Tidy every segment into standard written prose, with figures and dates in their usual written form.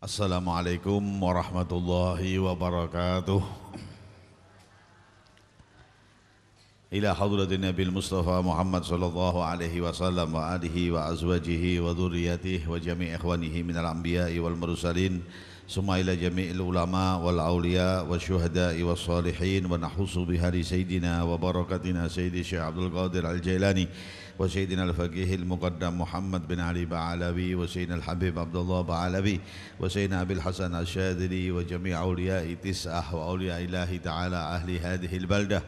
Assalamualaikum warahmatullahi wabarakatuh. Ila hadratin Nabil Mustafa Muhammad sallallahu alaihi wasallam wa alihi wa azwajihi wa dzurriyyatihi wa jami' ikhwanihi minal anbiya'i wal mursalin summa ila jami'il ulama wal awliya wasyuhada'i wassalihin wa nahussu bihari sayyidina wa barakatina sayyidi Syekh Abdul Qadir al-Jailani wa sayyidina al-faqihil muqaddam Muhammad bin Ali ba'alawi wa sayyidina al-habib Abdullah ba'alawi wa sayyidina Abil Hasan al-Shadili wa jami' awliya'i tis'ah wa awliya ilahi ta'ala ahli hadihil baldah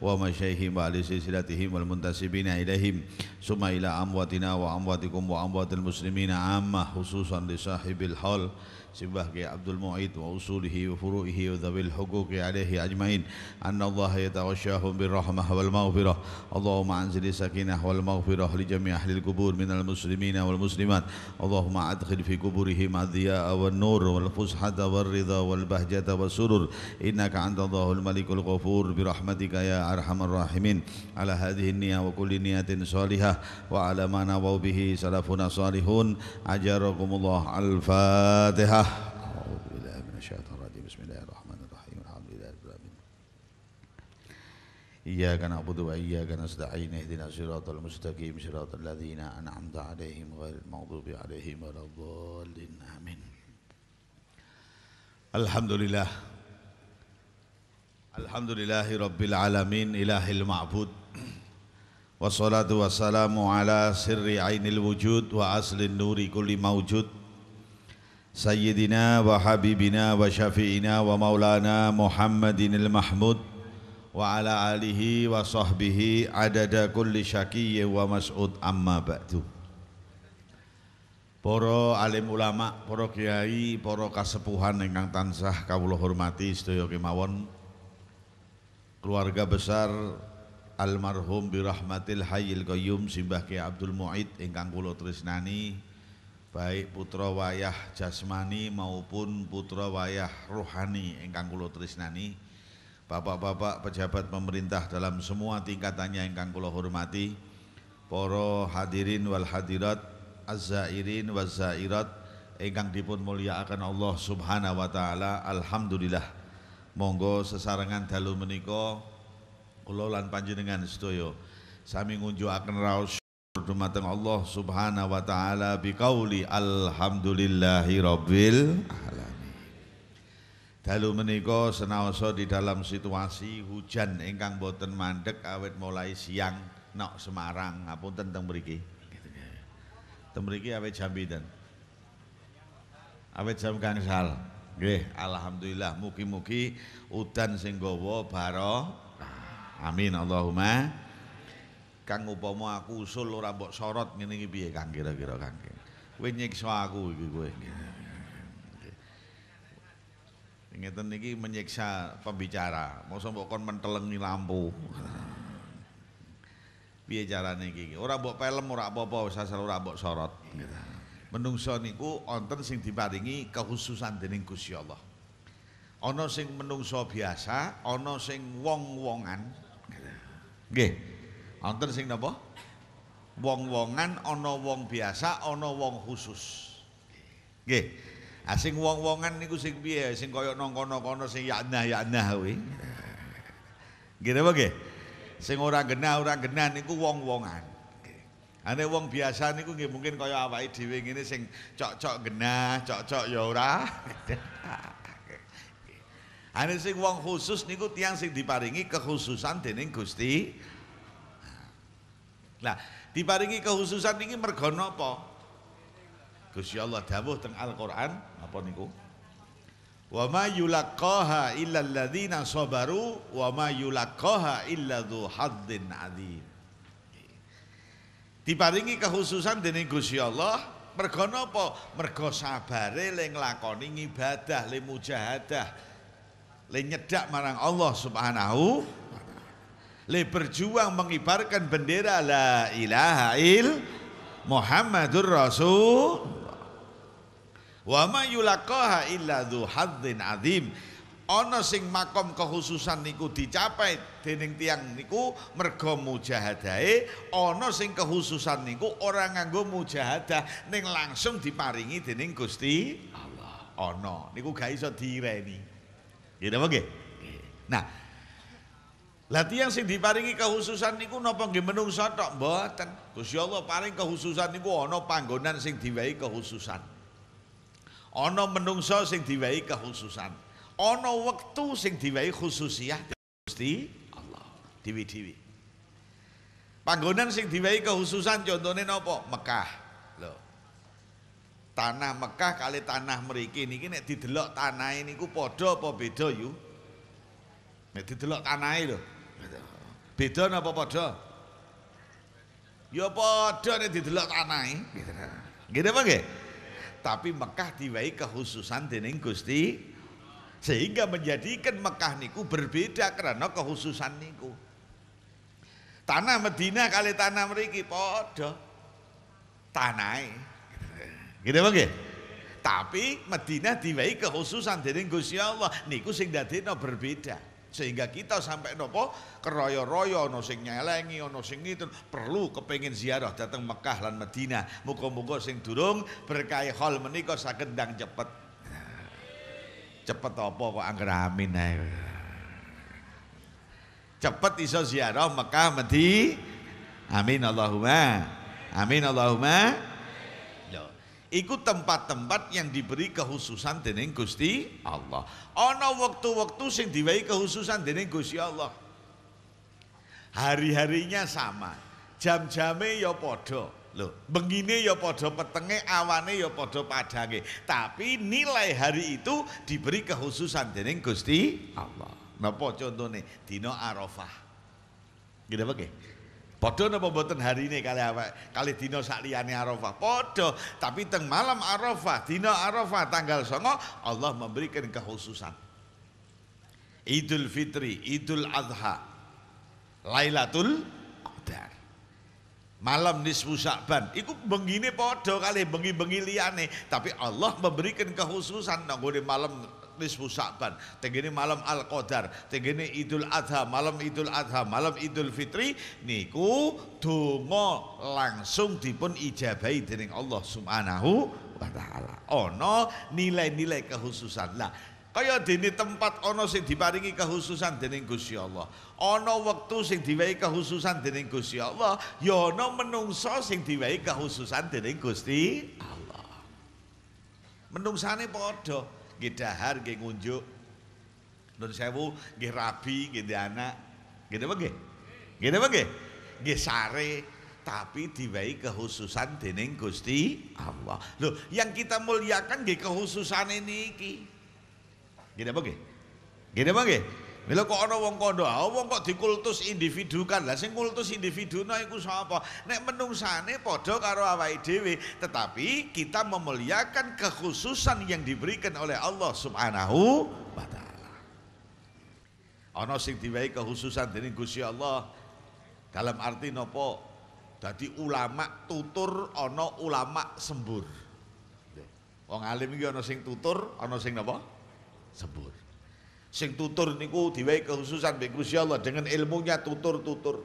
wa masyaihim wa ahli silsilatihim wal muntasibina ilaihim summa ila amwatina wa amwatikum wa amwatil muslimina ammah khususan li sahibil hal sibahki Abdul Mu'id wa usulihi wa furu'ihi wa dhabil hukuki alaihi ajmain anna Allah yatawashahum birrahmah wal maghfirah. Allahumma anzili sakinah wal maghfirah li jami' ahlil kubur minal muslimina wal muslimat. Allahumma adkhil fi kuburihim adhiya'a wal nur wal fushata wal ridha wal bahjata wal surur innaka anta Allahul malikul ghafur birahmatika ya arhamar rahimin. Ala hadhihi niyya wa kulli niyatin salihah wa ala ma nawaw bihi salafuna salihun ajarakumullah. Al-Fatihah. A'udzubillahi minasyaitonir rajim. Bismillahirrahmanirrahim. Alhamdulillahirabbil alamin. Iyyaka na'budu wa iyyaka nasta'in. Ihdinas siratal mustaqim, siratal ladzina an'amta 'alaihim ghairil maghdubi 'alaihim waladdallin. Amin. Alhamdulillah. Alhamdulillahirabbil alamin, ilahil ma'bud. Wassalatu wassalamu ala sirri 'ainil wujud wa aslin nuri kulli mawjud. Sayyidina wa habibina wa syafi'ina wa maulana Muhammadin al-Mahmud wa ala alihi wa sahbihi adada kulli syakiyya wa mas'ud. Amma ba'du. Para alim ulama, para kiai, para kasepuhan ingkang tansah kawula hormati sedaya kemawon. Keluarga besar almarhum birahmatil hayyil qayyum Simbah Kyai Abdul Mu'id ingkang kula tresnani, baik putra wayah jasmani maupun putra wayah rohani ingkang kula tresnani, bapak-bapak pejabat pemerintah dalam semua tingkatannya ingkang kula hormati, para hadirin wal hadirat, azzairin wazzairat ingkang dipun mulyakaken Allah Subhanahu wa taala. Alhamdulillah. Monggo sesarengan dalu menika kula lan panjenengan sedaya sami ngunjukaken raos dumateng Allah Subhanahu wa taala biqauli alhamdulillahirabbil alamin. Dalu menika senaosa di dalam situasi hujan ingkang boten mandek awet mulai siang nok Semarang ngapunten teng mriki. Teng mriki awet jam pinten? Awet jam gangsal. Nggih, alhamdulillah mugi-mugi udan sing nggawa barokah. Amin Allahumma. Kang upama aku usul ora mbok sorot ngene iki piye Kang kira-kira Kang? Kowe nyiksa aku iki kowe. Ngeten niki menyiksa pembicara. Mosok mbok kon mentelengi lampu. Piye carane iki? Ora mbok pelem ora apa-apa, sasar ora mbok sorot. Menungso niku wonten sing diparingi kekhususan dening Gusti Allah. Ana sing menungso biasa, ana sing wong-wongan. Nggih. Wonten sing napa? Wong-wongan, ana wong biasa, ana wong khusus. Nggih. Ah sing wong-wongan niku sing piye? Sing kaya nang kono-kono sing yaknah-yaknah kuwi. Nggih napa nggih? Sing ora genah niku wong-wongan. Ah nek wong biasa niku nggih mungkin kaya awake dhewe ngene sing cocok genah, cocok ya ora. Ah nek sing wong khusus niku tiyang sing diparingi kekhususan dening Gusti. Nah, diparingi kekhususan ini mergo napa? Gusti Allah dawuh teng Al-Qur'an apa niku? Wa ma yulaqaha illal ladzina sabaru wa ma yulaqaha illa dzu hadzin adzim. Diparingi kekhususan dening Gusti Allah mergo napa? Mergo sabare le nglakoni ibadah, le mujahadah, le nyedak marang Allah Subhanahu le berjuang mengibarkan bendera la ilaha il Muhammadur Rasul. Wa ma yulaqaha illa dzu hadzin adzim. Ana sing makom kekhususan niku dicapai dening tiyang niku mergo mujahadahe, ana sing kekhususan niku ora nganggo mujahadah ning langsung diparingi dening Gusti Allah. ana niku gak iso direni. Nggih napa nggih? Nah, lah tiyang sing diparingi kehususan niku napa nggih menungsa tok mboten. Gusti Allah paring kehususan niku ana panggonan sing diwehi kehususan. Ana menungsa sing diwehi kehususan. Ana wektu sing diwehi khususiyah Gusti Allah. Dewi-dewi. Panggonan sing diwehi kehususan contohnya napa? Mekah. Lho. Tanah Mekah kali tanah mriki niki nek didelok tanahe niku padha apa beda yu? Nek didelok tanahe lho. Beda napa padha? Ya padha nek didelok tanahe. Nggih napa nggih? Tapi Mekah diwehi kehususan dening Gusti sehingga menjadikan Mekah niku berbeda karena kehususan niku. Tanah Madinah kali tanah mriki padha tanahe. Gitu bang, tapi Madinah diwehi kehususan dening Gusti Allah niku sing dadekno berbeda sehingga kita sampai nopo keroyo-royo ono sing nyelengi ono sing itu perlu kepengin ziarah datang Mekah lan Madinah. Muga-muga sing durung berkah hal menika saged ndang cepet. Cepet apa kok angger amin ae. Cepet iso ziarah Mekah Madinah. Amin Allahumma. Amin Allahumma. Iku tempat-tempat yang diberi kehususan dening Gusti Allah. Ana waktu-waktu sing diwehi kehususan dening Gusti Allah. Hari-harinya sama, jam-jame ya padha. Lho, bengine ya padha petenge, awane ya padha padange. Tapi nilai hari itu diberi kehususan dening Gusti Allah. Napa contone? Dina Arafah. Gede apa nggih? Padha napa mboten harine kali awak kali dina sak liyane Arafah. Padha, tapi teng malam Arafah, dina Arafah tanggal 9 Allah memberikan kehususan. Idul Fitri, Idul Adha, Lailatul Qadar. Malam nisfu Sya'ban, iku bengine padha kali bengi-bengi liyane, tapi Allah memberikan kehususan nggone malam nisfu Sya'ban, tenggene malam Al-Qadar, tenggene Idul Adha, malam Idul Adha, malam Idul Fitri niku donga langsung dipun ijabahi dening Allah Subhanahu wa taala. Ana nilai-nilai kehususan. Lah, kaya dene tempat ana sing diparingi kehususan dening Gusti Allah. Ana wektu sing diwehi kehususan dening Gusti Allah, ya ana menungsa sing diwehi kehususan dening Gusti Allah. Menungsane padha nggih dahar, nggih ngunjuk, nun sewu, nggih rabi, nggih anak, nggih napa nggih? Nggih napa nggih? Nggih sare, tapi diwehi kehususan dening Gusti Allah. Loh, yang kita muliakan nggih kehususane niki. Nggih napa nggih? Nggih napa nggih? Mila kok ana wong kandha, wong kok dikultus individukan. Lah sing kultus individuna iku sapa? Nek menungsane padha karo awake dhewe, tetapi kita memuliakan kekhususan yang diberikan oleh Allah Subhanahu wa taala. Ana sing diwehi kekhususan dening Gusti Allah dalam arti napa? Dadi ulama tutur, ana ulama sembur. Wong alim iki ana sing tutur, ana sing napa? Sembur. Sing tutur niku diwehi kehususan mbek Gusti Allah dengan ilmunya tutur-tutur.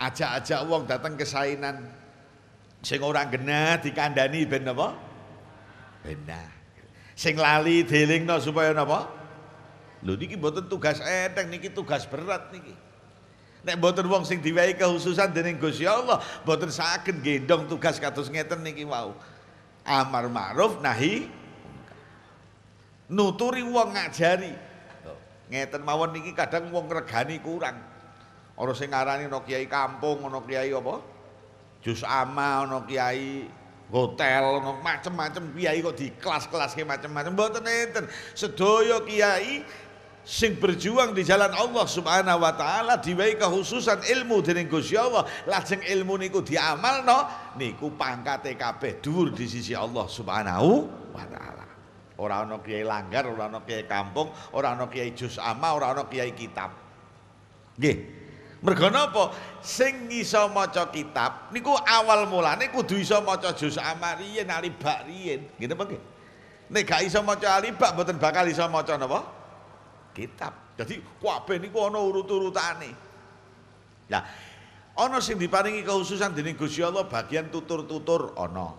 Ajak-ajak wong datang kesainan. Sing ora genah dikandani ben napa? Benah. Sing lali dielingno supaya napa? Lho niki mboten tugas enteng, niki tugas berat niki. Nek mboten wong sing diwehi kehususan dening Gusti Allah, mboten saged gendong tugas kados ngeten niki wau. Amar ma'ruf nahi nuturi wong ngajari. Ngeten mawon niki kadang wong regani kurang. Ana sing ngarani ana kiai kampung, ana kiai apa? Jus ama, ana kiai hotel, ana macem-macem kiai kok di kelas-kelaske macem-macem. Mboten enten. Sedaya kiai sing berjuang di jalan Allah Subhanahu wa taala diwehi kehususan ilmu dening Gusti Allah. Lajeng ilmu niku diamalno, niku pangkate kabeh dhuwur di sisi Allah Subhanahu wa taala. Ora ana kiai langgar, ora ana kiai kampung, ora ana kiai jus ama, ora ana kiai kitab. Nggih. Mergo napa? Sing iso maca kitab niku awal mulane kudu iso maca jus ama riyen, alibak riyen. Nggih napa nggih? Nek gak iso maca alibak mboten bakal iso maca napa? Kitab. Dadi kabeh niku ana urut-urutane. Lah, ana sing diparingi kehususan dening Gusti Allah bagian tutur-tutur ana.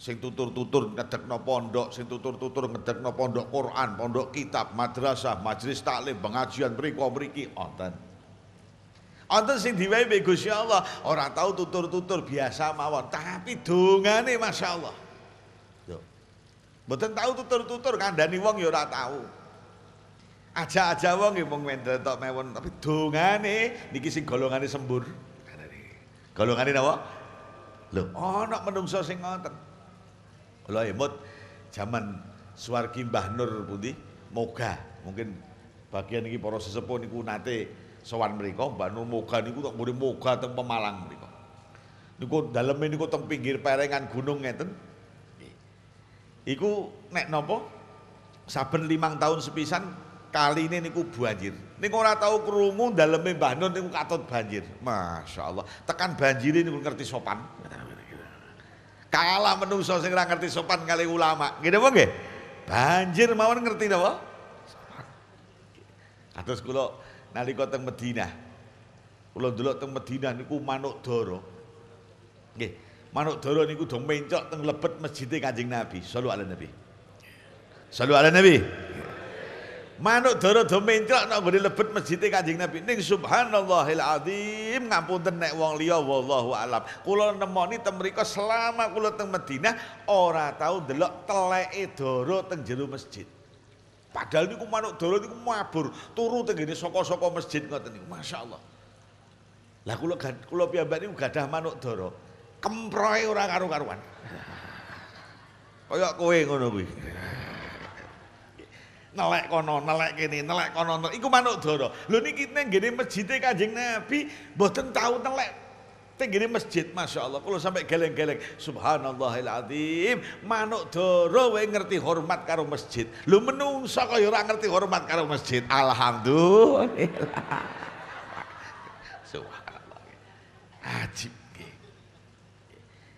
sing tutur-tutur ngedekno pondok, sing tutur-tutur ngedekno pondok Quran, pondok kitab, madrasah, majelis taklim, pengajian mriko-mriki wonten. Wonten sing diwehi be Gusti Allah, ora tau tutur-tutur biasa mawon, tapi dongane masyaallah. Yo. Mboten tau tutur-tutur kandhani wong ya ora tau. Aja-aja wong nggih mung mendel tok mewon, tapi dongane niki sing golongane sembur. Golongane napa? Lho, ana menungsa sing ngoten. Lha emot jaman swargi Mbah Nur pundi moga mungkin bagian iki para sesepuh niku nate sowan mriku Mbah Nur moga niku tok mriki moga teng Pemalang mriku. Niku daleme niku teng pinggir perengan gunung ngeten. Iku nek napa saben 5 tahun sepisan kaline niku banjir. Niku ora tau krungu daleme Mbah Nur niku katut banjir. Masyaallah, tekan banjire niku ngerti sopan. Kalah menungso sing ora ngerti sopan kali ulama. Nggih napa nggih? Banjir mawon ngerti napa? Kados kula nalika teng Madinah. Kula ndelok teng Madinah niku manuk dara. Nggih, manuk dara niku do mencok teng lebet masjide Kanjeng Nabi, sallallahu alaihi nabi. Sallallahu alaihi nabi. Manuk dara do mencok nang nggone lebet masjide Kanjeng Nabi. Ning subhanallahil azim, ngapunten nek wong liya wallahu alam. Kula nemoni teng mriku selama kula teng Madinah ora tau ndelok teleke dara teng jero masjid. Padahal niku manuk dara niku mabur, turu teng ngene saka-saka masjid ngoten niku. Masyaallah. Lah kula piyambak niku gadah manuk dara. Kemprohe ora karo-karuan. Kaya kowe ngono kuwi. Nelek kono, nelek kene, nelek kono, iku manuk dara. Lho niki nang ngene masjide Kanjeng Nabi mboten tau nelek teng ngene masjid. Masyaallah, kula sampe geleng-geleng. Subhanallahil azim, manuk dara wae ngerti hormat karo masjid. Lho menungsa kaya ora ngerti hormat karo masjid. Alhamdulillah. Subhanallah. Ajib nggih.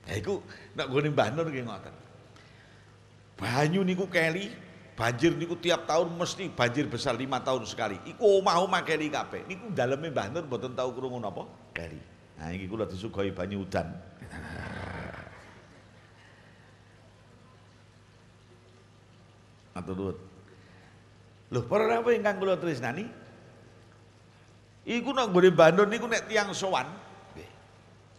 Lah iku nek nggone Mbah Nur nggih ngoten. Banyu niku keli. Banjir niku tiap tahun mesti banjir besar 5 tahun sekali. Iku omah-omah keri kabeh. Niku daleme Mbah Nur mboten tau krungu napa keri. Nah iki kula disuguhi banyu udan. Matur nuwun. Lho para rawuh ingkang kula tresnani. Iku nek nggone Mbah Nur niku nek tiyang sowan nggih.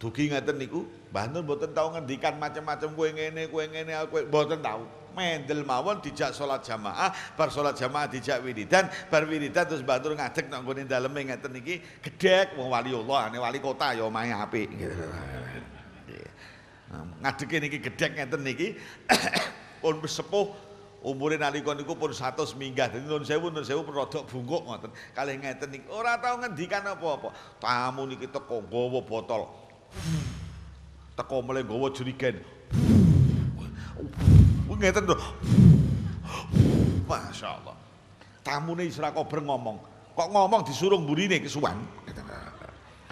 Dugi ngaten niku Mbah Nur mboten tau ngendikan macam-macam kowe ngene aku mboten tau. Mendel mawon dijak salat jamaah, bar salat jamaah dijak wiridan, bar wiridan terus Mbah Nur ngadeg nang nggone daleme ngeten iki, gedhek wong waliullah, ane wali kota ya omahe apik. Ngadeke niki gedhek ngeten niki, pun sepuh umure nalika niku pun 100 minggah. Dadi nuwun sewu rodok bungkuk ngoten. Kalih ngeten niki ora tau ngendikan apa-apa. Tamu niki teko nggawa botol. Teko mule nggawa jerigen. Ngeten to. Masyaallah. Tamune isra kober ngomong. Kok ngomong disuruh mburine kesuwan.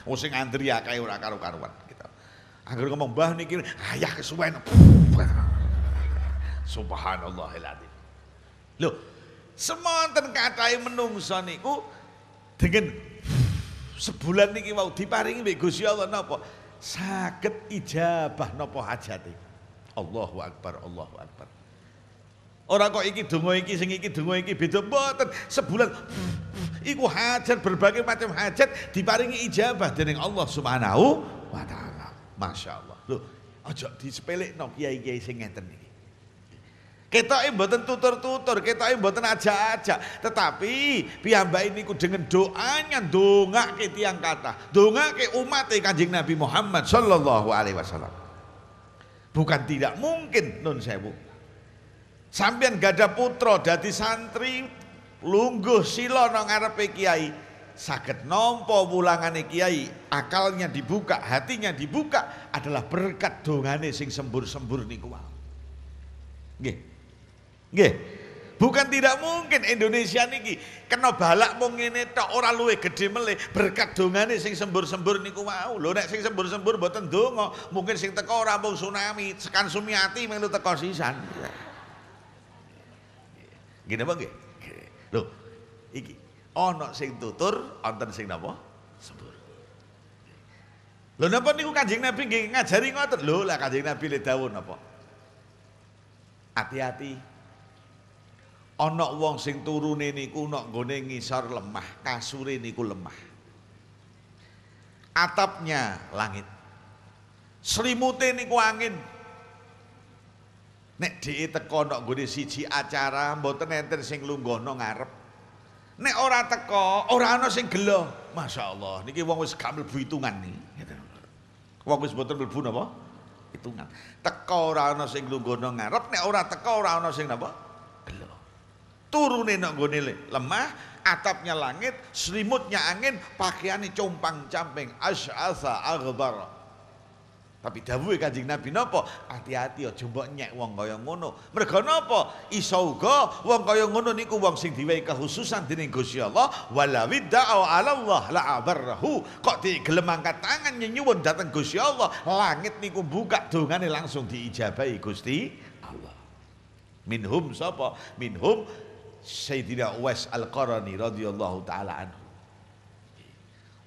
Oh sing antri akeh ora karo-karuan gitu. Angger ngomong Mbah niki ayah kesuwen. Subhanallahil azim. Lho, semonten kathahe menungsa niku dengan sebulan niki wau diparingi mbek Gusti Allah napa? Saged ijabah napa hajate. Allahu akbar, Allahu akbar. Ora kok iki donga iki sing iki donga iki beda mboten. Sebulan iku hajat berbagai macam hajat diparingi ijabah dening Allah Subhanahu wa taala. Masyaallah. Lho, aja disepelekno kiai-kiai sing ngeten iki. Ketoke mboten tutur-tutur, ketoke mboten aja-aja, tetapi piyambake niku dengan doanya ndongake tiyang kathah, ndongake umate Kanjeng Nabi Muhammad sallallahu alaihi wasallam. Bukan tidak mungkin nun sewu sampeyan gadah putra dadi santri lungguh sila nang ngarepe kiai saged nampa wulangane kiai, akalnya dibuka, hatinya dibuka adalah berkat dongane sing sembur-sembur niku wae. Nggih. Nggih. Bukan tidak mungkin Indonesia niki kena balak mung ngene tok ora luwih gedhe melih berkat dongane sing sembur-sembur niku wau. Lho nek sing sembur-sembur mboten donga, mungkin sing teko ora mung tsunami, Sekan Sumiati melu teko sisan. Gini apa nggih? Lho, iki ana sing tutur, wonten sing napa? Sembur. Lho napa niku Kanjeng Nabi nggih ngajari ngoten? Lho lah Kanjeng Nabi le dawuh napa? Hati-hati. Ana wong sing turune niku nok nggone ngisor lemah, kasure niku lemah. Atapnya langit. Slimute niku angin. Nek dhek teko nok nggone siji acara, mboten enten sing lungguhno ngarep. Nek ora teko, ora ana sing gelo. Masya Allah, niki wong wis gak mlebu hitungan niki. Wong wis mboten mlebu napa? Hitungan. Teko ora ana sing lungguhno ngarep, nek ora teko ora ana sing napa? Gelo. Turune nek nggone lemah, atapnya langit, selimutnya angin, pakaiane compang-camping, asy'atha aghbar. Tapi dawuhe Kanjeng Nabi napa? Hati-hati aja mbok nyek wong kaya ngono. Mergo napa? Iso uga wong kaya ngono niku wong sing diwehi kekhususan dening Gusti Allah, walawid da'u 'ala Allah la abarahu. Kok digelem angkat tangan nyuwun dhateng Gusti Allah, langit niku buka dongane langsung diijabahi Gusti Allah. Minhum sapa? Minhum Sayyidina Uwais Al-Qarani radhiyallahu taala anhu.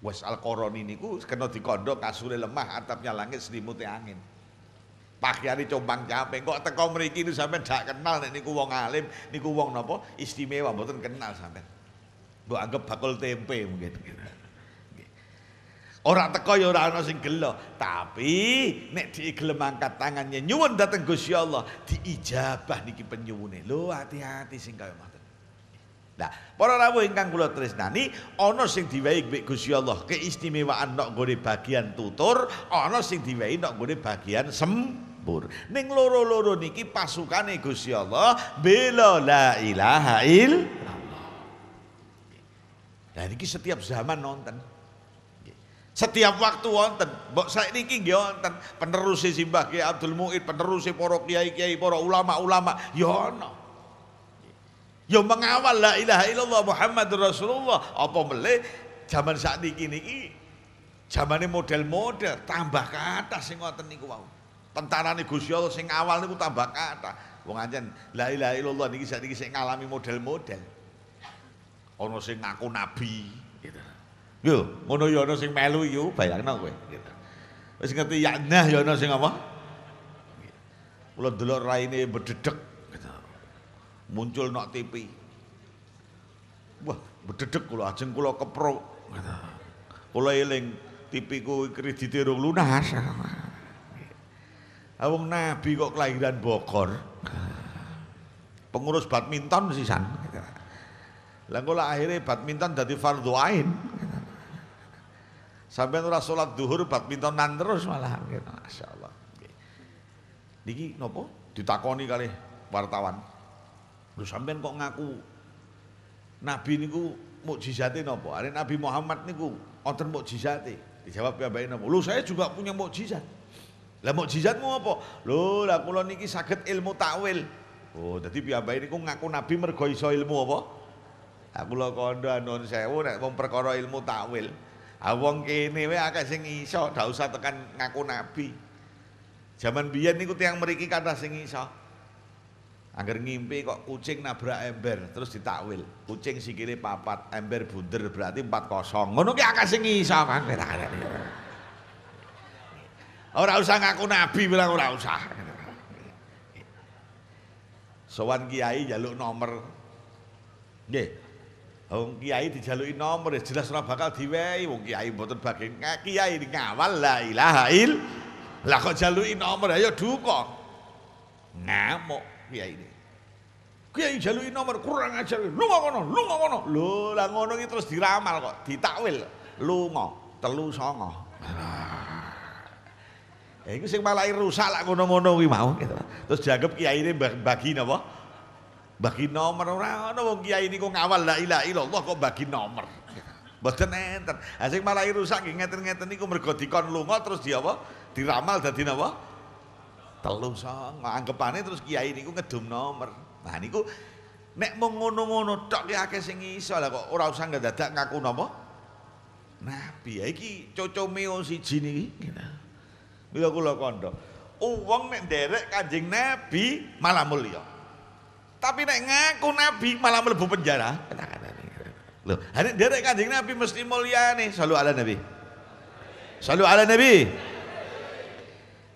Wes Al-Qarani niku kena dikandha kasure lemah, atapnya langit, selimute angin. Pakaiane compang-camping. Kok teko mriki niku sampean dak kenal nek niku wong alim, niku wong napa? Istimewa, mboten kenal sampean. Mbok anggap bakul tempe mungkin. Ora teko ya ora ana sing gelo, tapi nek digelem angkat tangannya nyuwun dhateng Gusti Allah, diijabah niki penyuwune. Lho, hati-hati sing kaya ngono. Nah, para rawuh ingkang kula tresnani, ana sing diwehi mbek Gusti Allah keistimewaan nok nggone bagian tutur, ana sing diwehi nok nggone bagian sembur. Ning loro-loro niki pasukane Gusti Allah bela la ilaha illallah. Lah niki setiap zaman nonten. Setiap waktu wonten, mbok saiki nggih wonten peneruse Mbah Kyai Abdul Mu'id, peneruse para kiai-kiai, para ulama-ulama, ya ana. Ya mengawal la ilaha illallah Muhammadur Rasulullah. Apa meleh zaman saat niki zamane model-model tambah ke atas sing ngoten niku wau. Tentarane Gusti Allah sing awal niku tambah ke atas. Wong ancen la ilaha illallah niki saat niki sing ngalami model-model. Ana sing ngaku nabi gitu. Yo, ngono ya ana sing melu yo, bayangno kowe gitu. Wis ngerti ya nah ya ana sing apa? Kula delok raine bedhedhek. Muncul nok TV, wah bededek kula ajeng kula keprok, kula eling TV ku kredite rong lunas. Awang Nabi kok kelahiran Bogor, pengurus badminton sisan. Lah kula akhirnya badminton dadi fardhu ain. Sampeyan ora salat zuhur badmintonan terus malah. Masyaallah. Niki napa ditakoni kalih wartawan. Lho sampean kok ngaku Nabi niku mukjizate napa? Are Nabi Muhammad niku wonten mukjizate. Dijawab piyambake napa? Lho saya juga punya mukjizat. Lah mukjizatmu apa? Lho lah kula niki saged ilmu takwil. Oh, dadi piyambake niku ngaku Nabi mergo iso ilmu apa? Lah kula kandha nuwun sewu nek wong perkara ilmu takwil. Ha wong kene wae akeh sing iso, ndak usah tekan ngaku Nabi. Zaman biyen niku tiyang mriki kathah sing iso. Angger ngimpi kok kucing nabrak ember terus ditakwil. Kucing sikile papat, ember bunder berarti 4-0. Ngono ki akeh sing iso kan. Ora usah ngaku nabi bilang ora usah. Sowan kiai njaluk nomor. Nggih. Wong kiai dijaluki nomor jelas ora bakal diwehi. Wong kiai mboten bagian kiai ngawal la ilaha illallah. Lah kok jaluki nomor ya duka. Ngamuk. Kiai ini, kiai jaluin nomor kurang ajar, lu ngono, lu lah ngono itu terus diramal kok, ditakwil, lu ngono, telu songo, itu sing malah rusak lah ngono-ngono ki mau, gitu. Terus dianggap kiai ini bagi apa? Bagi nomor orang, wong kiai ini kok ngawal la ilaha illallah kok bagi nomor, mboten enten, sing malah rusak ngeten-ngeten niku mergo dikon lunga terus dia apa? Diramal dadi apa? Telu sang anggapane terus kiai niku ngedum nomor. Nah niku nek mung ngono-ngono tok ki akeh sing iso lah kok ora usah ndadak ngaku napa nabi. Ya iki cocomeo siji niki. Mila kula kandha, wong nek nderek Kanjeng Nabi malah mulya. Tapi nek ngaku nabi malah mlebu penjara. Lho, nek nderek Kanjeng Nabi mesti mulyane. Sallu ala Nabi. Sallu ala Nabi.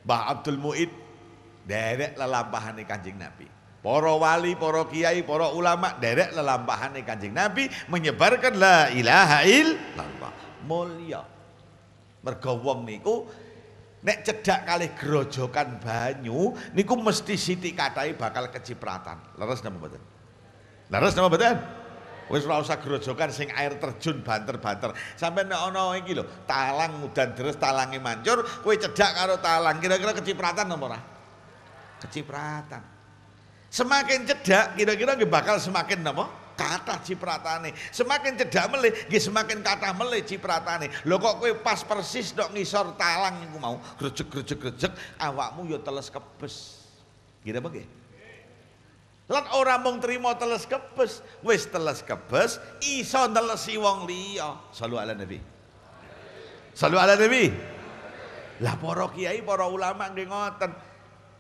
Mbah Abdul Mu'id derek lelampahane Kanjeng Nabi. para wali, para kiai, para ulama derek lelampahane Kanjeng Nabi menyebarkan la ilaha illallah. Mulya. Mergo wong niku nek cedhak kalih grojokan banyu niku mesti sithik kathahé bakal kecipratan. Leres napa mboten? Leres napa mboten? Wis ora usah grojokan sing air terjun banter-banter. Sampai nek ana iki lho, talang udan deres talange mancur, kowe cedak karo talang kira-kira kecipratan apa ora? Kecipratan. Semakin cedak kira-kira nggih bakal semakin napa? Kathah cipratane. Semakin cedak melih nggih semakin kathah melih cipratane. Lho kok kowe pas persis dok ngisor talang niku mau grejeg-grejeg-grejeg awakmu ya teles kebes. Nggih apa nggih? Lan ora mung trimo teles kebes, wis teles kebes iso nelesi wong liya. Sallu ala Nabi. Sallu ala Nabi. Lah para kiai, para ulama nggih ngoten.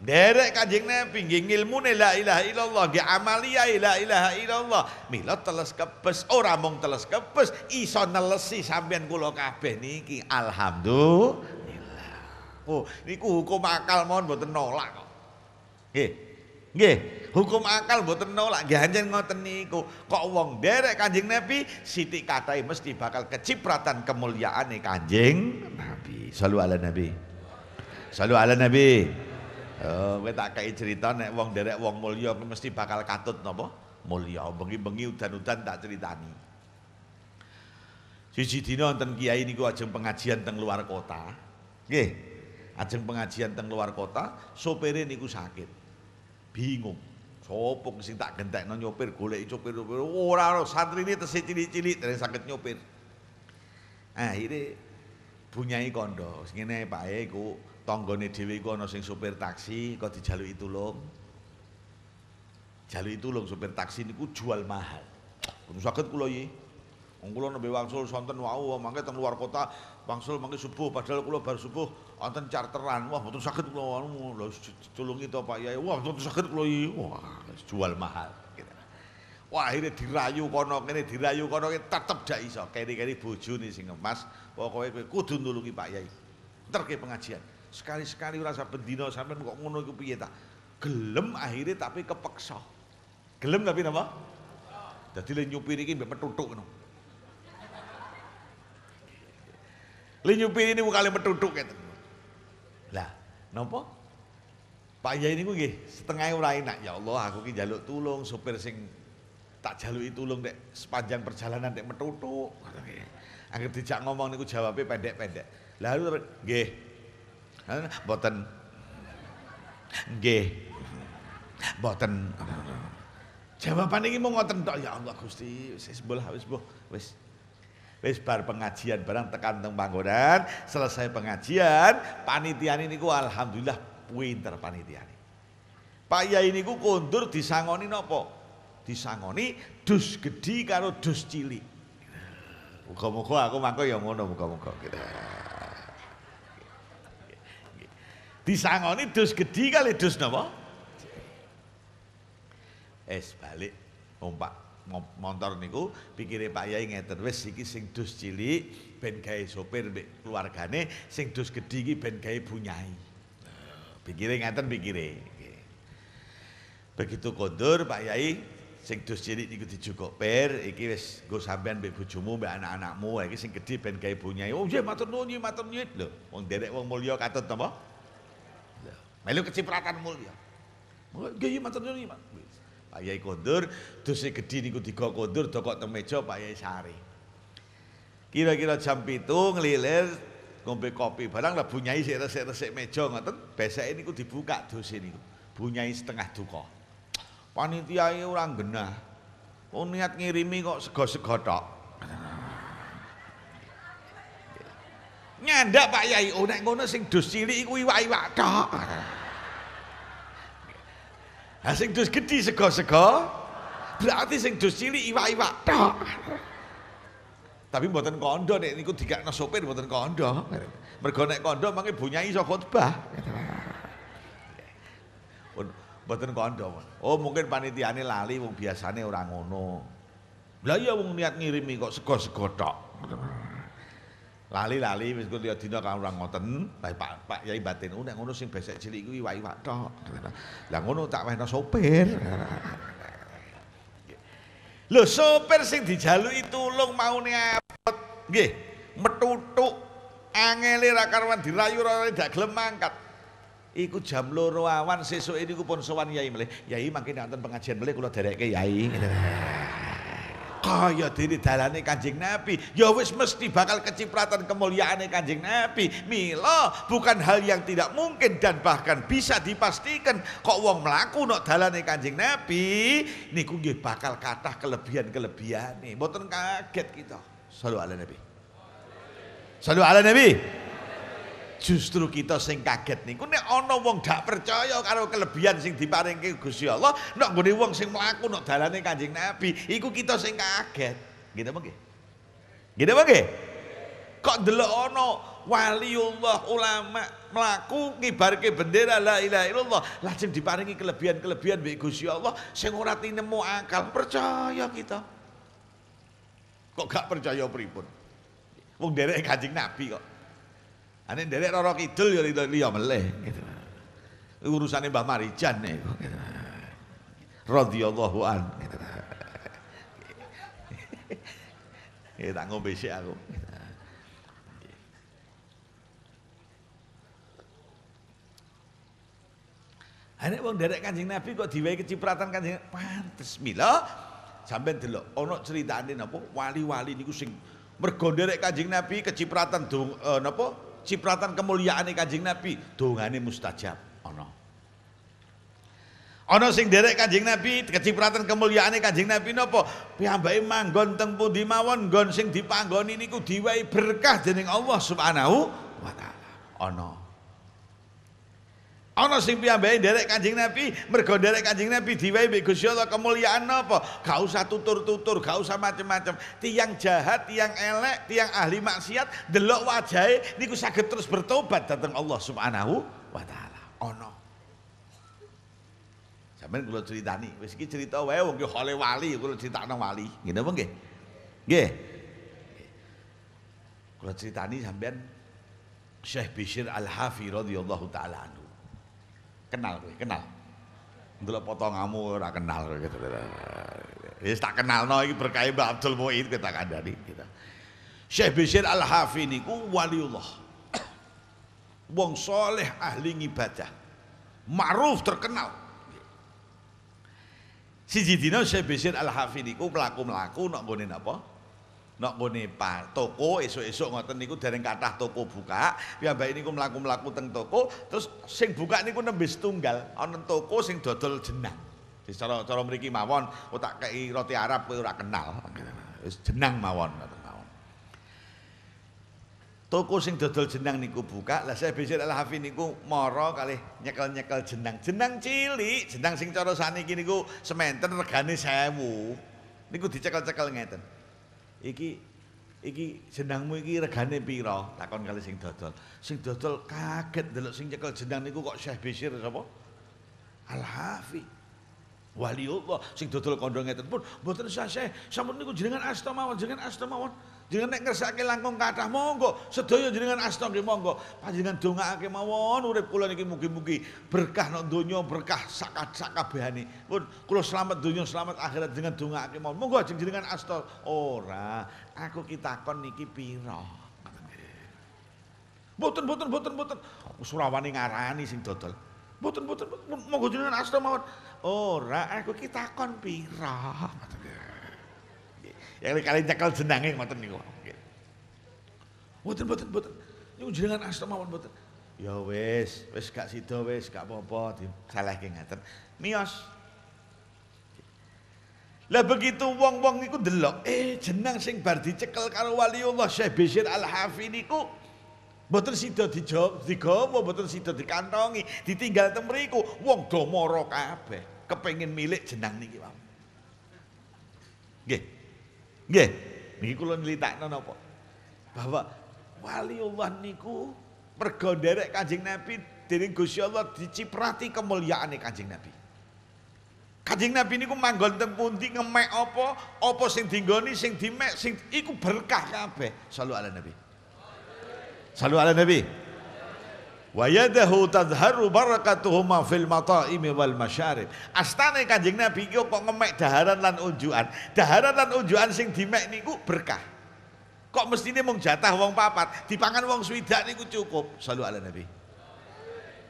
Derek Kanjeng Nabi nggih ngilmune la ilaha illallah, nggih amalia la ilaha illallah. Mila teles kebes, ora mung teles kebes iso nelesi sampean kula kabeh niki. Alhamdulillah. Oh, niku hukum akal mawon mboten nolak kok. Nggih. Nggih, hukum akal mboten nolak, nggih anjen ngoten niku. Kok wong derek Kanjeng Nabi sithik kathahé mesti bakal kecipratan kemuliaane Kanjeng Nabi. Sallu ala Nabi. Sallu ala Nabi. Oh, kowe tak kei cerita nek wong derek wong mulya mesti bakal katut napa? Mulya. Bengi-bengi udan-udan tak ceritani. Siji dina wonten kiai niku ajeng pengajian teng luar kota. Nggih. Ajeng pengajian teng luar kota, sopire niku sakit. Bingung, sapa sing tak gentekno nyopir, goleki sopir-sopir ora ana, santrine tesih cilik-cilik dereng saged nyopir. Akhire bunyai kandha, ngene Pak E iku tanggane dhewe iku ana sing sopir taksi kok dijaluki tulung. Jaluki tulung sopir taksi niku jual mahal. Kudu saged kula iki. Wong kula nembe wangsul sonten wau mangke teng luar kota, wangsul mangke subuh padahal kula bar subuh wonten charteran. Wah, mboten saged kula lho tulungi to Pak Yai. Wah, mboten saged kula iki. Wah, jual mahal. Wah, akhirnya dirayu kono kene, dirayu kono kene tetep dak iso. Keri-keri bojone sing emas, pokoke kowe kudu nulungi Pak Yai. Enterke pengajian. Sekali-sekali ora saben dina sampean kok ngono iku piye ta? Gelem akhirnya tapi kepeksa. Gelem tapi napa? Dadi le nyupiri iki mbek petutuk ngono. Nyupir ini kali metutuk gitu. Lah, napa? Pak Yai niku nggih setengah ora enak. Ya Allah, aku ki njaluk tulung supir sing tak jaluki tulung dek sepanjang perjalanan dek metutuk. Angger dijak ngomong niku jawabnya pendek-pendek. Lalu nggih. Mboten. Nggih. Mboten. Jawaban iki mung ngoten tok. Ya Allah Gusti, wis mbul wis mbul wis. Wis bar pengajian barang tekan teng panggonan, selesai pengajian, panitiane niku alhamdulillah pinter panitiane. Pak Yai niku kondur disangoni napa? Disangoni dus gedhi karo dus cilik. Muga-muga aku mangko ya ngono muga-muga. Disangoni dus gedhi kali dus napa? Es balik ompak. Montor niku pikire Pak Yai ngeten wis iki sing dus cilik ben gawe sopir mbek keluargane, sing dus gedhi iki ben gawe bunyai. Pikire ngeten pikire. Begitu kondur Pak Yai sing dus cilik niku dijukuk per iki wis nggo sampean mbek bojomu mbek anak-anakmu, iki sing gedhi ben gawe bunyai. Oh nggih matur nuwun, matur nuwun lho. Wong derek wong mulya katut napa? Lho, melu kecipratan mulya. Nggih matur nuwun, Mas. Pak Yai kondur, dose gedhi niku digo kondur dokok teng meja Pak Yai sare. Kira-kira jam 7 ngelilir ngombe kopi barang lah bunyai sik resik-resik meja ngoten, beseke niku dibuka dose niku. Bunyai setengah duka. Panitiae ora genah. Oh niat ngirimi kok sego-sego tok. Nyandak Pak Yai, oh nek ngono sing dus cilik iku iwak-iwak tok. Ha sing dus gedhi sego-sego berarti sing dus cilik iwak-iwak tok. Tapi mboten kandha nek niku digakno sopir mboten kandha. Mergo nek kandha mangke bunyai iso khotbah. Mboten kandha. Oh mungkin panitiane lali wong biasane ora ngono. Lah iya wong niat ngirimi kok sego-sego tok. lali-lali wis kok dina kaurang ngoten, Pak Kyai batin nek ngono sing besek cilik kuwi iwak-iwak tok. Lah ngono tak wehna sopir. Lho sopir sing dijaluki tulung maune apot. Nggih, metutuk angele ra karuan dirayu ora ndak gelem mangkat. Iku jam 2 awan sesuke niku pun sowan Kyai melih. Kyai mangke nek wonten pengajian melih kula derekke Kyai. Kaya dene dalane Kanjeng Nabi, ya wis mesti bakal kecipratan kemuliaane Kanjeng Nabi. Mila bukan hal yang tidak mungkin dan bahkan bisa dipastikan kok wong mlaku nok dalane Kanjeng Nabi niku nggih bakal kathah kelebihan-kelebihane. Mboten kaget kita. Shallu ala Nabi. Shallu ala Nabi. Justru kita sing kaget niku nek ana wong gak percaya karo kelebihan sing diparingke Gusti Allah, nek nggone wong sing mlaku nek dalane Kanjeng Nabi, iku kita sing kaget. Nggih mengke. Nggih mengke. Kok ndelok ana waliullah ulama mlaku ngibarke bendera la ilaha illallah, lajeng diparingi kelebihan-kelebihan mbek Gusti Allah sing ora tinemu akal, percaya kita. Kok gak percaya pripun? Wong dereke Kanjeng Nabi kok. Ane derek roro kidul ya liya meleh gitu. Urusane Mbah Marijan niku gitu. Radhiyallahu an gitu. Ya tak ngombe sik aku. Ane wong derek Kanjeng Nabi kok diwehi kecipratan Kanjeng pantes mila sampean delok ana critane napa wali-wali niku sing mergo derek Kanjeng Nabi kecipratan napa cipratan kemuliaane Kanjeng Nabi dongane mustajab ana. Ana sing nderek Kanjeng Nabi kecipratan kemuliaane Kanjeng Nabi napa? Piyambake manggon teng pundi mawon nggon sing dipanggoni niku diwehi berkah dening Allah Subhanahu wa taala. Ana. Ana sing piyambake nderek Kanjeng Nabi mergo nderek Kanjeng Nabi diwehi mbek Gusti Allah kemuliaan napa? Gak usah tutur-tutur, gak usah macam-macam. Tiang jahat, tiang elek, tiang ahli maksiat delok wajahe niku saged terus bertobat dhateng Allah Subhanahu wa taala. Ana. Sampeyan kula critani, wis iki cerita wae wong ki hole wali kula critakno wali. Ngene apa nggih? Nggih. Kula critani sampeyan Syekh Bisyir Al-Hafidz radhiyallahu taala anhu. Kenal kowe, kenal. Ndelok potonganmu ora kenal kowe gitu. Wis tak kenalno iki berkahe Mbah Abdul Mu'id kita kandhani gitu. Syekh Bisyir Al-Hafidz niku waliullah. Wong saleh ahli ngibadah. Ma'ruf terkenal. Siji dina Syekh Bisyir Al-Hafidz niku mlaku-mlaku nek nggone napa? Nek nggone toko esuk-esuk ngoten niku dereng kathah toko buka, piyambake niku mlaku-mlaku teng toko, terus sing buka niku nembe setunggal, ana toko sing dodol jenang. Wis cara-cara mriki mawon, kok tak kei roti Arab kowe ora kenal. Wis jenang mawon ngoten mawon. Toko sing dodol jenang niku buka, lah Syekh Bisyir Al-Hafidz niku mara kalih nyekel-nyekel jenang. Jenang cilik, jenang sing cara saniki niku sementen regane 1000. Niku dicekel-cekel ngeten. Iki jenangmu iki regane pira? Takon kali sing dodol. Sing dodol kaget ndelok sing nyekel jenang niku kok Syekh Bisyir sapa? Al-Hafidz. Waliullah sing dodol kandha ngeten pun mboten saseh. Sampun niku jenengan asta mawon, jenengan asta mawon. Jenengan nek ngersakake langkung kathah monggo, sedaya jenengan asta nggih monggo. Panjenengan dongaake mawon urip kula niki mugi-mugi berkah nok donya, berkah sak kabehane. Pun kula slamet donya, slamet akhirat dengan dongaake mawon. Monggo ajeng jenengan asta. Ora, aku ki takon niki pira? Mboten. Surawane ngarani sing dodol. Mboten. Monggo jenengan asta mawon. Ora, aku ki takon pira? Yang kali nyekel jenange ngoten niku. Mboten. Niku jenengan asta mawon mboten. Ya wis gak sida wis gak apa-apa disalahke ngaten. Miyos. Lah begitu wong-wong niku ndelok, jenang sing bar dicekel karo waliullah Syekh Bisyir Al-Hafidz niku mboten sida dijawab, digawa mboten sida dikantongi, ditinggal teng mriku. Wong do mara kabeh, kepengin milik jenang niki wae. Nggih. Niki kula nlitakno napa? Bahwa waliullah niku mergo nderek Kanjeng Nabi dening Gusti Allah diciprati kemuliaane Kanjeng Nabi. Kanjeng Nabi niku manggon teng pundi ngemek apa sing dinggoni sing dimek sing iku berkah kabeh. Sallu ala Nabi. Salu ala Nabi. Wa yadahu tadharu barakatuhuma fil mata'imi wal masyarib. Astane Kanjeng Nabi iki kok ngemek daharan lan unjukan. Daharan lan unjukan sing dimek niku berkah. Kok mestine mung jatah wong papat, dipangan wong swidak niku cukup. Salu ala Nabi.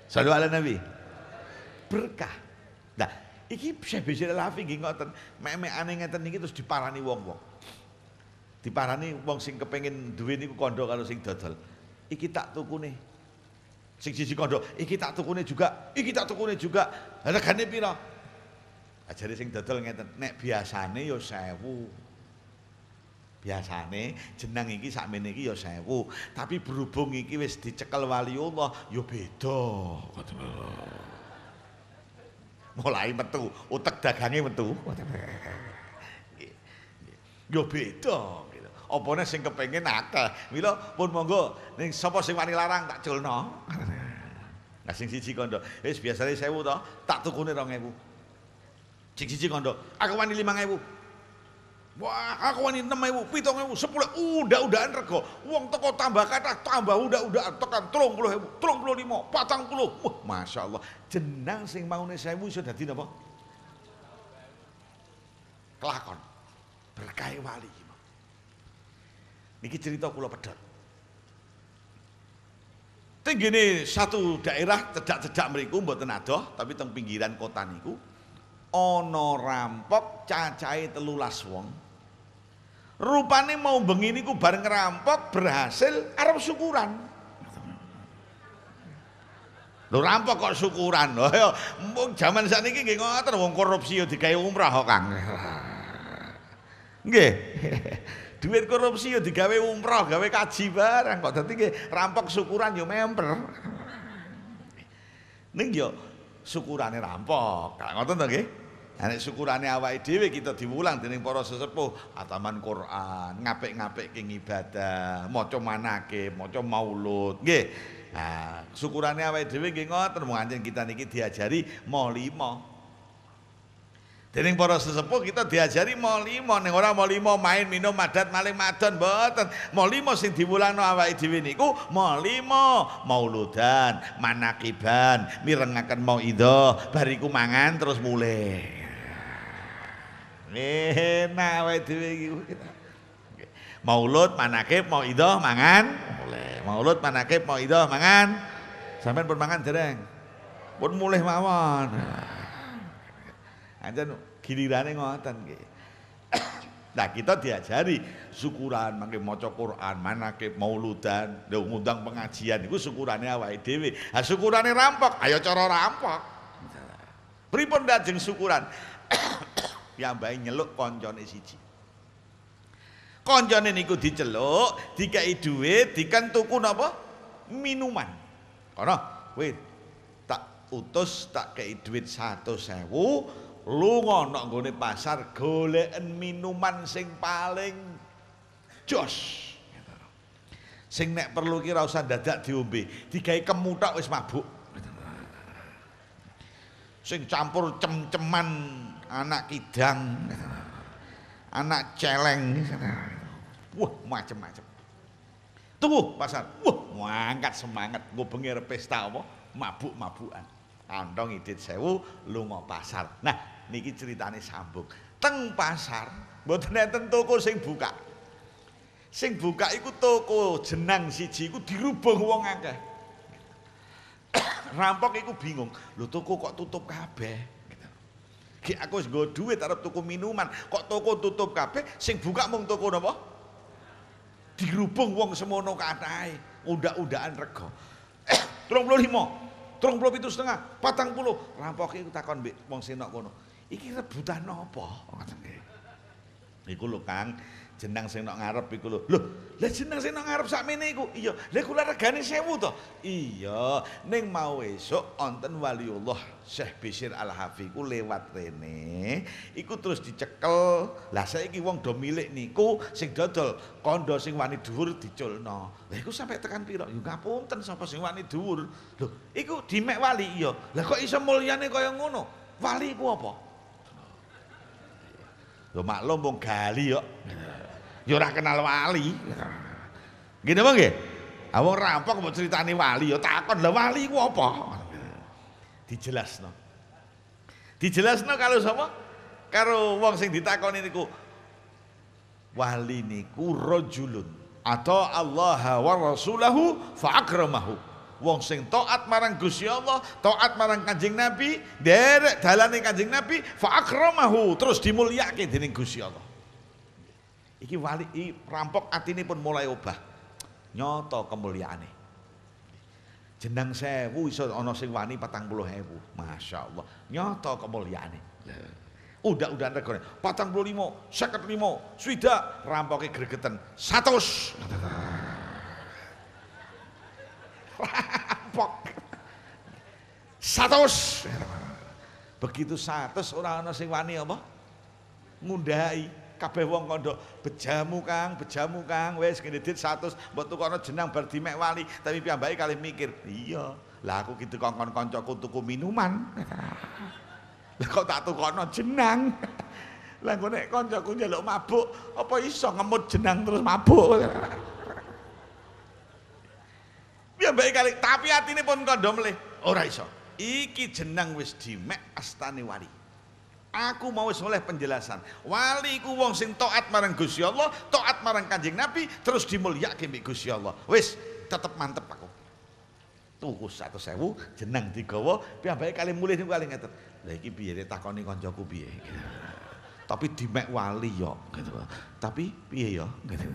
Salu ala Nabi. Berkah. Nah, iki Syekh Bisyir Al-Hafidz nggih ngoten, mek-mekane ngeten niki terus diparani wong-wong. Diparani wong sing kepengin duwe niku kandha karo sing dodol. Iki tak tukune. Sing siji kandha, iki tak tukune juga, iki tak tukune juga. Regane pira? Ajare sing dodol ngeten, nek biasane ya 1000. Biasane jeneng iki sakmene iki ya 1000, tapi berhubung iki wis dicekel waliullah ya beda. Mulai metu, utek dagange metu. Ya beda gitu. Opone sing kepengin akeh. Mila pun monggo ning sapa sing wani larang tak culno. Nah sing siji kandha, wis biasane 1000 to, tak tukune 2000. Sing siji kandha, aku wani 5000. Wah, aku wani 6.000, 7.000, 10.000, udah-udahan rego. Wong teko tambah kathah, tambah udah-udahan tekan 30.000, 35, 40. Wah, masya Allah. Jenang sing maune 1000 iso dadi napa? Kelakon. Berkah wali. Niki cerita kula pedhot. Tenggene satu daerah cedak-cedak mriku mboten adoh, tapi teng pinggiran kota niku ana rampok cacahe 13 wong. Rupane mau bengi niku bareng ngerampok berhasil arep syukuran. Lho rampok kok syukuran. Lho ya mung jaman sakniki nggih ngoten wong korupsi yo digawe umrah kok Kang. Nggih. Duit korupsi yo digawe umrah, gawe kaji barang kok dadi nggih rampok syukuran yo memper. Ning yo syukurane rampok. Kang ngoten to nggih? Nek syukurane awake dhewe kita diwulang dening para sesepuh, ataman Quran, ngapik-ngapike ibadah, maca manaqib, maca maulud, nggih. Nah, syukurane awake dhewe nggih ngoten, mung anjen kita niki diajari mau lima. Dening para sesepuh kita diajari mau lima, ning ora mau lima main minum madat maling madon mboten. Mau lima sing diwulangno awake dhewe niku mau lima, mauludan, manaqiban, mirengaken mauidhah, bariku mangan terus mulih. Enak awake dhewe iki. Maulud, manakib, mauidhah, mangan, mulih. Maulud, manakib, mauidhah, mangan. Sampeyan pun mangan dereng. Pun mulih mawon. Anjen gilirane ngoten nggih. Nah, kita diajari syukuran mangke maca Quran, manakib, mauludan, ngundang pengajian iku syukurane awake dhewe. Ha syukurane rampok, ayo cara rampok. Pripun dajeng syukuran? Piyambake nyeluk koncone siji. Koncone niku diceluk, dikai duit, dikan tuku napa? Minuman. Kono, kowe tak utus tak kei duit 100.000, lunga nang nggone pasar goleken minuman sing paling jos. Sing nek perlu ki ra usah dadak diombe, digawe kemutok wis mabuk. Sing campur cem-ceman anak kidang, anak celeng, wah macam-macam. Tunggu pasar, wah ngangkat semangat, gue bengir pesta apa, mabuk-mabukan. Kantong idit 1000, lunga pasar. Nah, niki ceritane sambung. Teng pasar, mboten enten toko sing buka. Sing buka iku toko jenang siji, iku dirubung wong akeh. Rampok iku bingung, lho toko kok tutup kabeh? Ki aku wis nggo dhuwit arep tuku minuman, kok toko tutup kabeh, sing buka mung toko napa? Dirubung wong semono kathah, undak-undakan rego. 35, 37,5, 40. Rampoke iku takon mbek wong sing nok kono. Iki rebutan apa? Iku lho Kang, jenang sing nok ngarep iku lho. Lho, lah jenang sing nok ngarep sakmene iku. Iya, lha kula regane 1000 to. Iya, ning mau esuk wonten waliullah Syekh Bisyir Al-Hafidz ku lewat rene. Iku terus dicekel. Lah saiki wong do milik niku sing dodol, kandha sing wani dhuwur diculno. Lah iku sampe tekan pira? Ya ngapunten sapa sing wani dhuwur. Lho, iku dimek wali iya. Lah kok iso mulyane kaya ngono? Wali ku apa? Lho maklum wong gali yo. Ya ora kenal wali. Gini apa nggih? Awang rampok mau ceritani wali, yo takon lah wali ku apa? Dijelasno. Dijelasno kalau sama, karo wong sing ditakoni niku wali niku rajulun atau Allah wa rasulahu fa akramahu. Wong sing taat marang Gusti Allah, taat marang Kanjeng Nabi, derek dalane Kanjeng Nabi fa akramahu, terus dimulyakake dening Gusti Allah. Iki wali rampok atine pun mulai obah. Nyoto kemuliaane. Jenang sewu iso ana sing wani 40.000. Masyaallah. Nyoto kemuliaane. Udah regane 45, 55, swidak rampoke gregeten 100. Rampok. 100. Begitu 100 ora ana sing wani apa? Ngundhahi. Kabeh wong kandha bejamu Kang wis ngene dit 100 mbok tukono jenang bar dimek wali tapi piyambake kalih mikir iya lah aku gitu kongkon kancaku tuku minuman lha kok tak tukono jenang lha engko nek kancaku njaluk mabuk apa iso ngemut jenang terus mabuk piyambake kalih tapi atine pun kandha melih ora iso iki jenang wis dimek astane wali. Aku mau soleh penjelasan. Wali ku wong sing taat marang Gusti Allah, taat marang Kanjeng Nabi, terus dimulyakake mbek Gusti Allah. Wis, tetep mantep aku. Tuku 100.000 jeneng digawa, piyambake kali mulih niku kali ngeten. Lah iki piye takoni kancaku piye? Tapi dimek wali yo, gitu. Tapi piye yo, gitu.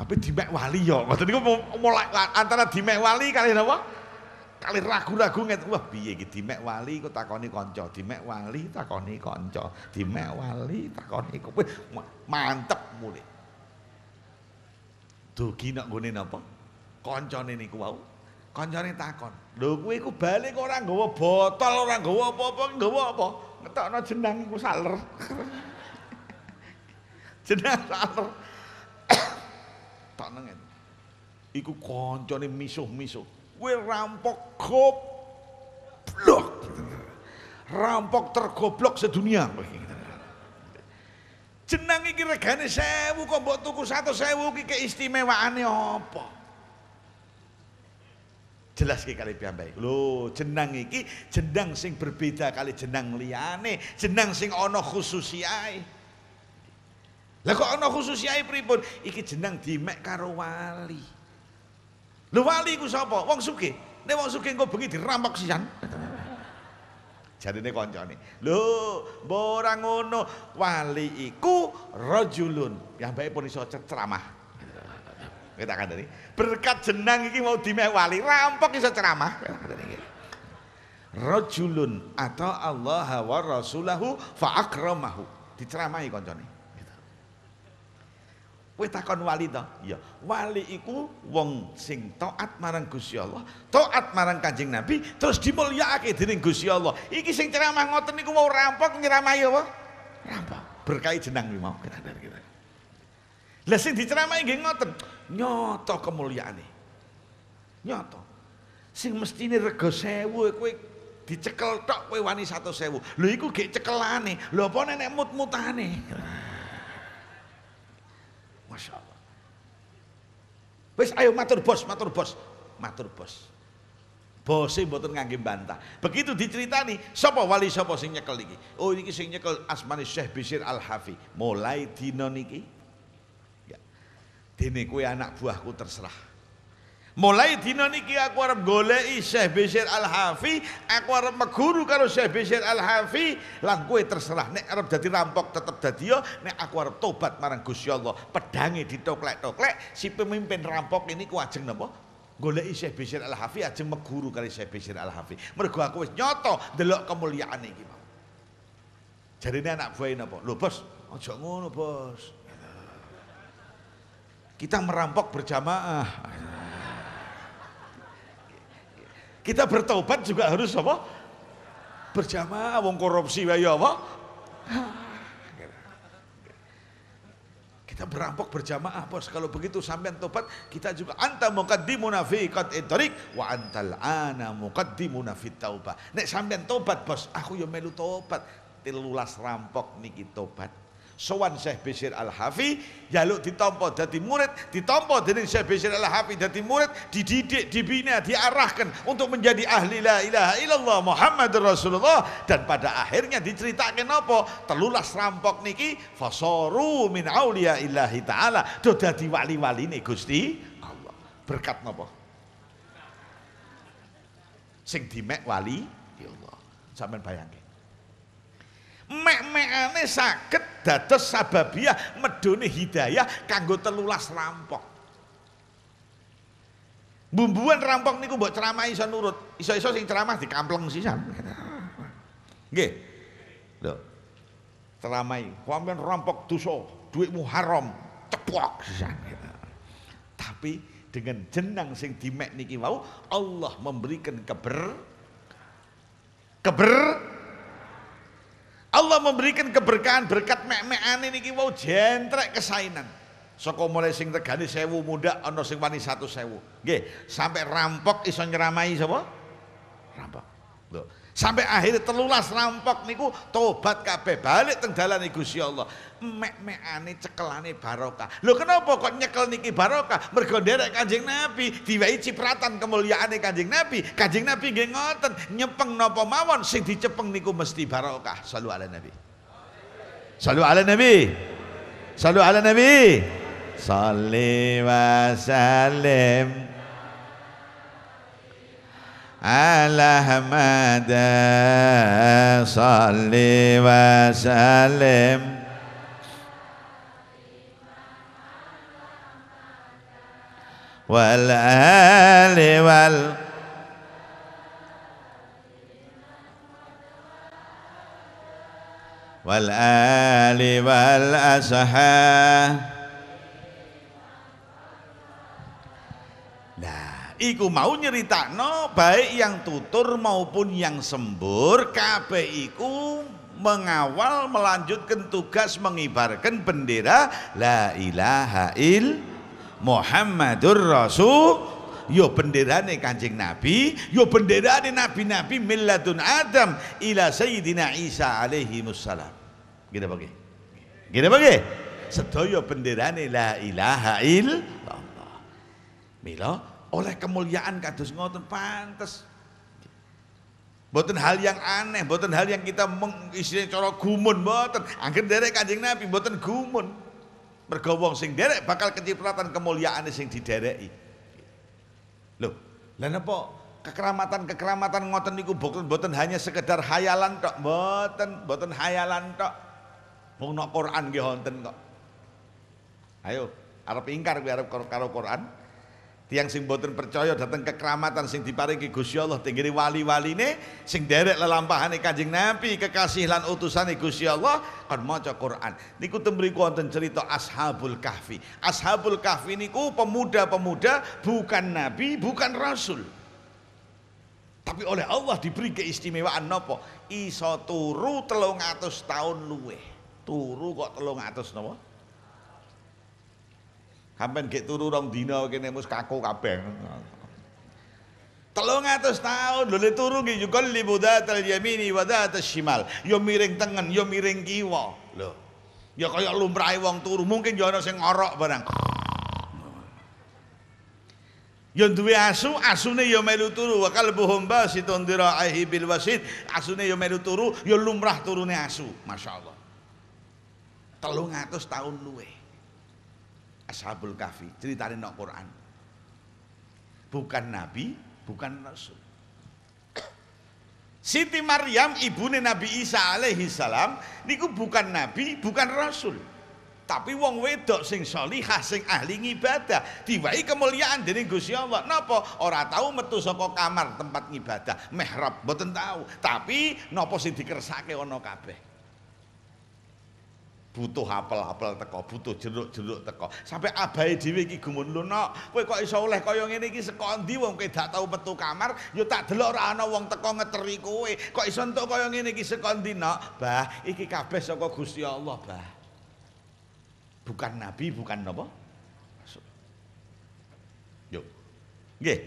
Tapi dimek wali yo. Ngoten niku mulai antara dimek wali kali napa? Kali ragu-ragu ngeten wah piye iki dimek wali kok takoni kanca dimek wali takoni kanca dimek wali takoni kowe mantep mule dugi nek ngene napa kancane niku wau kancane takon lho kowe iku bali kok ora nggawa botol ora nggawa apa-apa nggawa apa ngetokno jenang iku saler jenang saler tak nengen iku kancane misuh-misuh gue rampok goblok rampok tergoblok sedunia jenang iki regane 1000 kok mbok tuku 100.000 iki keistimewaane apa jelas iki kali piyambake lho jenang iki jenang sing berbeda kali jenang liyane jenang sing ana khususiae lha kok ana khususiae pripun iki jenang dimek karo wali. Lho wali ku sapa? Wong sugih. Nek wong sugih engko bengi dirampok sisan. Jarine kancane. Lho, mbok ora ngono. Wali iku rajulun. Piyambake pun iso ceramah. Kita kandhani. Berkat jenang iki mau dimek wali, rampok iso ceramah. Rajulun atau Allah wa rasulahu fa akramahu. Diceramahi kancane. Kowe takon wali ta? Iya, wali iku wong sing taat marang Gusti Allah, taat marang Kanjeng Nabi, terus dimulyakake dening Gusti Allah. Iki sing ceramah ngoten niku mau rampok nyeramahi apa? Rampok. Berkahi jenang iki mau. Lah sing diceramahi nggih ngoten, nyata kemuliaane. Nyata. Sing mestine rega 1000 kowe dicekel tok kowe wani 100.000. Lho iku gek cekelane. Lho apa nek mut-mutane? Masya Allah. Wis ayo matur bos. Bose mboten ngangge bantah. Begitu diceritani, sapa wali sapa sing nyekel iki? Oh iki sing nyekel asmane Syekh Bisyir Al-Hafidz. Mulai dina niki. Ya. Dene kowe anak buahku terserah. Mulai dina niki aku arep goleki Syekh Bisyir Al-Hafidz, aku arep meguru karo Syekh Bisyir Al-Hafidz, lan kowe terserah nek arep dadi rampok tetep dadi yo, nek aku arep tobat marang Gusti Allah, pedange ditoklek-toklek, si pemimpin rampok ini ku ajeng napa? Goleki Syekh Bisyir Al-Hafidz ajeng meguru karo Syekh Bisyir Al-Hafidz. Mergo aku wis nyoto delok kemuliaan iki, Pak. Jarine anak buahe napa? Lho, Bos, aja ngono, Bos. Kita merampok berjamaah. Kita bertobat juga harus apa? Berjamaah wong korupsi wae apa? Kita berampok berjamaah, Bos. Kalau begitu sampean tobat, kita juga anta muqaddimuna fi qat'it tariq wa antal ana muqaddimuna fit taubah. Nek sampean tobat, Bos, aku yo melu tobat. 13 rampok niki tobat. Sowan Syekh Bisyir Al-Hafidz jaluk ditampa dadi murid, ditampa dening Syekh Bisyir Al-Hafidz dadi murid, dididik, dibina, diarahkan untuk menjadi ahli la ilaha illallah Muhammadur Rasulullah. Dan pada akhirnya diceritakan apa? Telulas rampok niki fasaru min auliya illahi taala, do dadi wali-waline Gusti Allah. Berkat napa? Sing dimek wali ya Allah. Sampeyan bayangke. Mek-mekane saged dados sababiyah medhone hidayah kanggo telulas rampok. Bumbuan rampok niku mbok ceramah iso nurut, iso-iso sing ceramah dikampleng sisan. Nggih. Lho. Ceramai, sampeyan rampok dosa, duitmu haram, cepok sisan. Tapi dengan jenang sing dimek niki wau Allah memberikan Allah memberikan keberkahan, berkat mek-mekane niki wau jentrek kesainan. Saka mulai sing regane 1000 mundhak ana sing wani 100.000. Nggih, sampai rampok iso nyeramai sapa? Rampok. Lho, sampai akhir telulas rampok niku tobat kabeh balik teng dalane Gusti Allah. Mek-mekane cekelane barokah. Lho kenapa kok nyekel niki barokah? Mergo nderek Kanjeng Nabi, diwehi cipratan kemuliaane Kanjeng Nabi. Kanjeng Nabi nggih ngoten, nyepeng napa mawon sing dicepeng niku mesti barokah. Shallu ala Nabi. Shallu ala Nabi. Shallu ala Nabi. Shalli wa sallim Allahumma salli wa sallim wal ali wal ali wal ashab. Iku mau nyeritakno baik yang tutur maupun yang sembur kabeh iku mengawal melanjutkan tugas mengibarkan bendera la ilaha il Muhammadur Rasul. Yo benderane Kanjeng Nabi, yo benderane nabi-nabi milladun Adam ila Sayyidina Isa alaihi wassalam. Gede bagi. Gede bagi. Sedaya benderane la ilaha illallah. Mila oleh kemuliaan kados ngoten pantes. Mboten hal yang aneh, mboten hal yang kita mengisi cara gumun mboten. Angger derek Kanjeng Nabi mboten gumun. Mergo wong sing derek bakal kecipratan kemuliaane sing didereki. Lho, lha napa kekeramatan-kekeramatan ngoten niku mboten hanya sekedar hayalan tok, mboten hayalan tok. Wong nok Quran nggih wonten kok. Ayo, arep ingkar kuwi arep karo Quran. Tiang sing boten percaya datang ke keramatan sing diparingi Gusti Allah tenggiri wali-waline sing derek lelampahane Kanjeng Nabi kekasih lan utusane Gusti Allah kon maca Quran niku ten mriku wonten cerita Ashabul Kahfi. Ashabul Kahfi niku pemuda-pemuda bukan nabi bukan rasul tapi oleh Allah diberi keistimewaan napa iso turu 300 tahun luwih turu kok 300 napa Hampen gek turu rong dina kene mus kaku kabeh. 300 tahun lho turu nggih juga libudatal yamini wa datal shimal. Yo miring tengen, yo miring kiwa. Lho. Ya kaya lumrahe wong turu, mungkin yo ana sing ngorok barang. Yo duwe asu, asune yo melu turu. Wa kalbuhum basitun diraihi bil wasit. Asune yo melu turu, yo lumrah turune asu. Masyaallah. 300 tahun luwih. Ashabul Kahfi ceritane nok Quran. Bukan nabi, bukan rasul. Siti Maryam ibune Nabi Isa alaihi salam niku bukan nabi, bukan rasul. Tapi wong wedok sing salihah sing ahli ngibadah, diwahi kemuliaan dening Gusti Allah. Napa ora tahu metu saka kamar tempat ngibadah, mihrab mboten tahu. Tapi napa sing dikersake ana kabeh. Butuh apel-apel teko, butuh jeruk-jeruk teko. Sampai abai dhewe iki gumun lho nok, kowe kok iso oleh kaya ngene iki saka ndi wong kowe dak tau metu kamar, yo tak delok ora ana wong teko ngeteri kowe. Kok iso entuk kaya ngene iki saka ndi nok? Bah, iki kabeh saka Gusti Allah, bah. Bukan nabi, bukan napa? Masuk. Yo. Nggih.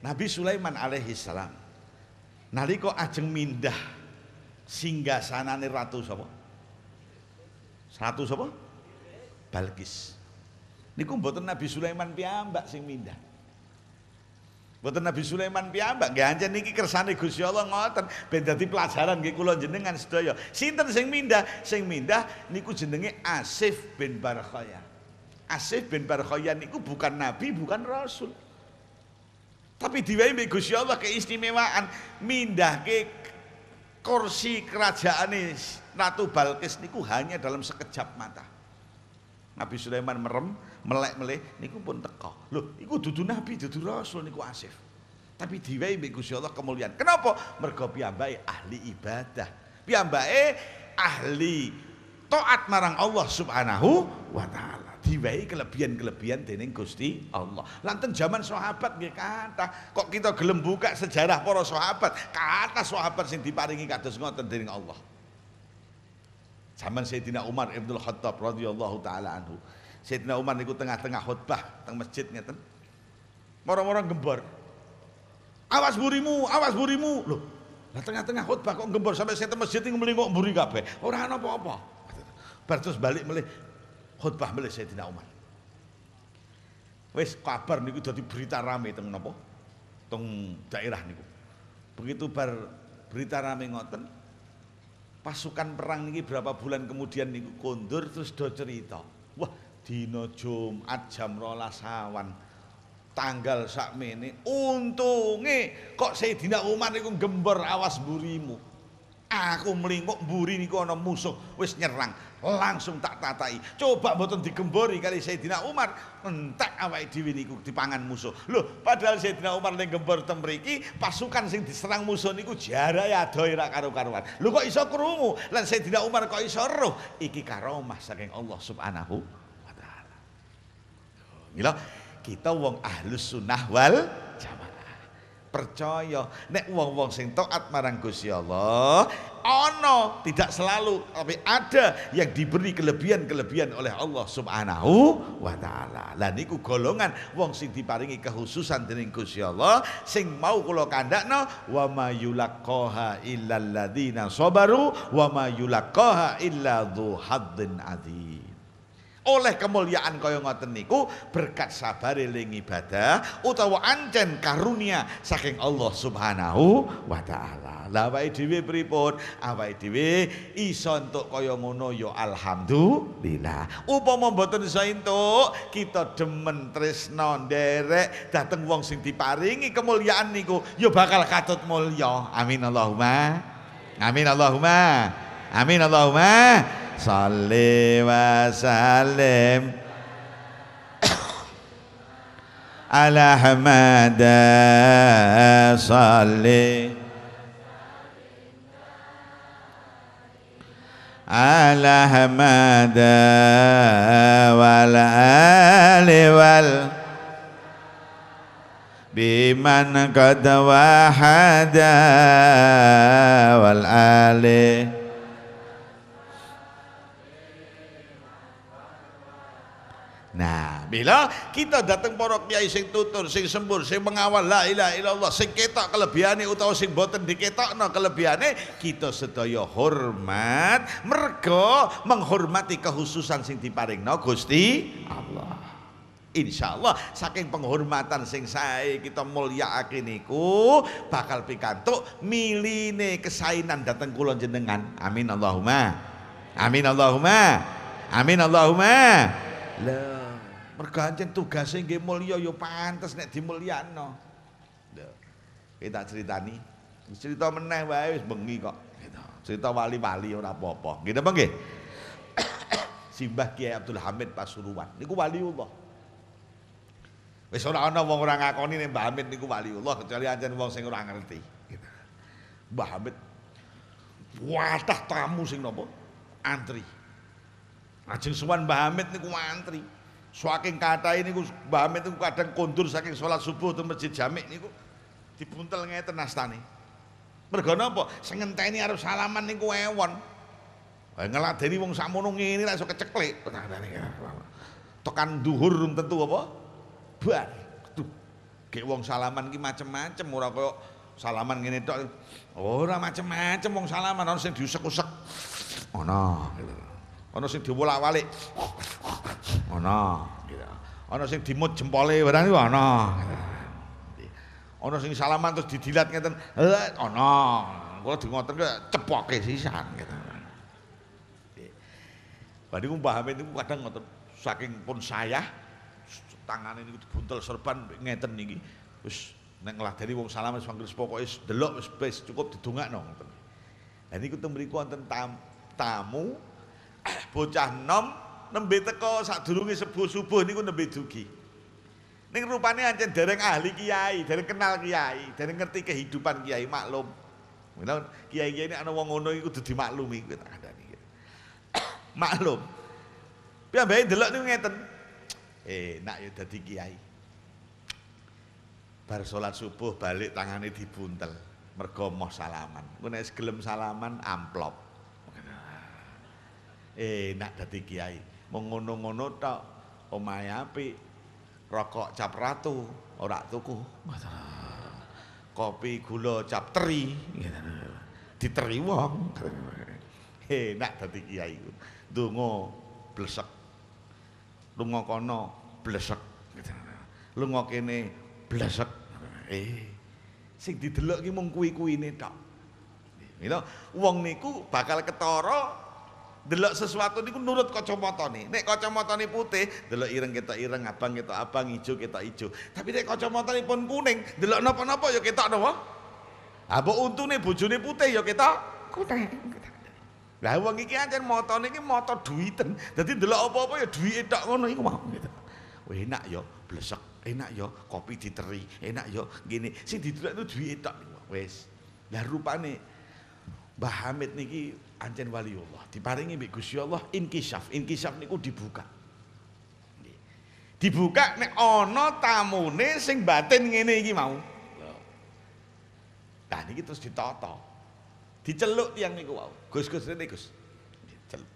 Nabi Sulaiman alaihi salam nalika ajeng mindhah singgasanane ratu sapa? Ratu sapa? Balqis. Niku mboten Nabi Sulaiman piyambak sing mindah. Mboten Nabi Sulaiman piyambak, nggih ancen niki kersane Gusti Allah ngoten, ben dadi pelajaran nggih kula jenengan sedaya. Sinten sing mindah? Sing mindah niku jenenge Asif bin Barkhiya. Asif bin Barkhiya niku bukan nabi, bukan rasul. Tapi diwenehi mbek Gusti Allah keistimewaan mindahke kursi kerajaane Ratu Balqis niku hanya dalam sekejap mata. Nabi Sulaiman merem, melek-melek niku pun teko. Loh, iku dudu nabi, dudu rasul niku Asif. Tapi diwenehi mbek Gusti Allah kemuliaan. Kenapa? Mergo piyambake ahli ibadah. Piyambake ahli taat marang Allah Subhanahu wa taala. Diwai kelebihan-kelebihan dening Gusti Allah. Lanten zaman sahabat nggih kathah, kok kita gelem buka sejarah para sahabat, kathah sahabat sing diparingi kados ngoten dening Allah. Zaman Sayyidina Umar Ibnu Khattab radhiyallahu taala anhu. Sayyidina Umar niku tengah-tengah khutbah teng masjid ngeten. Moro-moro gembor. Awas burimu, awas burimu. Loh, lah tengah-tengah khutbah kok gembor sampai saya teng masjid niku mlingok mburi kabeh. Ora ana apa-apa. Bar terus balik melih khutbah mulai Sayyidina Umar. Wes kabar niku dadi berita rame teng napa? Teng daerah niku. Begitu bar berita rame ngoten, pasukan perang niki berapa bulan kemudian niku kondur terus do cerita. Wah, dina Jumat jam 12 awan. Tanggal sakmene untunge kok Sayyidina Umar niku gembor awas burimu. Aku mlingkuk mburi niku ana musuh wis nyerang, langsung tak tatai. Coba mboten digembori kali Sayyidina Umar, entek awake dhewe niku dipangan musuh. Loh, padahal Sayyidina Umar ning gembor ten mriki, pasukan sing diserang musuh niku jarae adohe ra karo-karuan. Lho kok iso krungu? Lan Sayyidina Umar kok iso roh? Iki karomah saking Allah Subhanahu wa taala. Mila kita wong ahlus sunnah wal jamaah. Percaya nek wong-wong sing taat marang Gusti Allah ana, tidak selalu tapi ada yang diberi kelebihan-kelebihan oleh Allah Subhanahu wa taala. Lah niku golongan wong sing diparingi kehususan dening Gusti Allah sing mau kula kandhakno wa mayulaqaha illal ladzina sabaru wa mayulaqaha illa dzu hadzin adzim. Oleh kemuliaan kaya ngoten niku berkat sabare ling ibadah utawa ancen karunia saking Allah Subhanahu wa taala. Lah awake dhewe pripun? Awake dhewe iso entuk kaya ngono ya alhamdulillah. Upama mboten iso entuk, kita demen tresna nderek dhateng wong sing diparingi kemuliaan niku ya bakal katut mulya. Amin Allahumma. Amin Allahumma. Amin Allahumma. Salli wa sallim ala Ahmad salli ala Ahmad wal ali wal biman qad wahada wal ali Nah, bila kita datang para kiai sing tutur, sing sembur, sing mengawal la ilaha illallah, sing ketok kelebihane utawa sing boten diketokno kelebihane, kita sedaya hormat, mergo menghormati kehususan sing diparingno Gusti Allah. Insyaallah saking penghormatan sing sae kita mulyakake niku bakal pikantuk miline kesaenan dateng kula jenengan. Amin Allahumma. Amin Allahumma. Amin Allahumma. Lho mergo ancen tugase nggih mulya ya pantes nek dimulyakno. Lho. Kita critani, cerita meneh wae wis bengi kok. Cerita wali-wali ora apa-apa. Nggih napa nggih? Simbah Kiai Abdul Hamid Pasuruan niku waliullah. Wis ora ana wong ora ngakoni nek Mbah Hamid niku waliullah kecuali ancen wong sing ora ngerti. Mbah Hamid watah tamu sing napa? Antri. Ajeng sowan Mbah Hamid niku antri. Saking kathah niku Mbah Hamid niku kadang kondur saking salat subuh teng masjid Jami' niku dibuntel ngeten astane. Mergo napa? Sing ngenteni arep salaman niku ewon. Lah ngeladeni wong sakmono ngene ra iso keceklek. Tekan zuhur rum tentu apa? Bar. Duh. Gek wong salaman ki macem-macem ora koyo salaman ngene tok. Ora macem-macem wong salaman ana sing diusek-usek. Ana. Ono sing diwolak-walik. Ono gitu. Ono sing dimut jempole barang iku ono. Ono sing salaman terus didilat ngeten. Ono. Kula di ngoten kok cepoke sisan gitu. Badi ku Mbah Hamid niku kadang ngoten saking pun saya tangane niku dibuntel serban ngeten niki. Wis nek ngladeni wong salaman wis panggil pokoke wis delok wis cukup didongakno ngoten. Lah niku teng mriku wonten tamu bocah nom nembe teko sadurunge subuh-subuh niku nembe dugi. Ning rupane ancen dereng ahli kiai, dereng kenal kiai, dereng ngerti kehidupan kiai maklum. Menawa kiai-kiai ini ana wong ngono iku kudu dimaklumi kuwi tak kandhani. Maklum. Piambae ndelok niku ngeten. Enak ya dadi kiai. Bar salat subuh balik tangane dibuntel, mergo moh salaman. Engko nek gelem salaman amplop. Enak dadi kiai. Mung ngono-ngono tok, omahe apik. Rokok cap ratu ora tuku. Kopi gula cap teri. Diteri wong. Enak dadi kiai. Donga blesek, lunga kono blesek, lunga kene blesek. Sing didelok ki mung kuwi-kuwine tok. Mila wong niku bakal ketara delok sesuatu niku nurut kacamatane. Nek kacamatane putih, delok ireng ketok ireng, abang ketok abang, ijo ketok ijo. Tapi nek kacamatane kuning, delok napa-napa ya ketok napa. Ha mbok untune bojone putih ya ketok kuning. Lah wong iki ancen motone iki moto duiten. Dadi ndelok apa-apa ya duwite tok ngono iku mau gitu. Wah enak ya blesek, enak ya kopi diteri, enak ya ngene. Sing didelok itu duwite tok niku. Wis. Lah rupane Mbah Hamid niki ancen waliullah. Diparingi mbek Gusti Allah inkisaf. Inkisaf niku dibuka. Dibuka nek ana tamune sing batin ngene iki mau. Lah niki terus ditata. Diceluk tiang niku wau. Gus-gus rene Gus. Diceluk.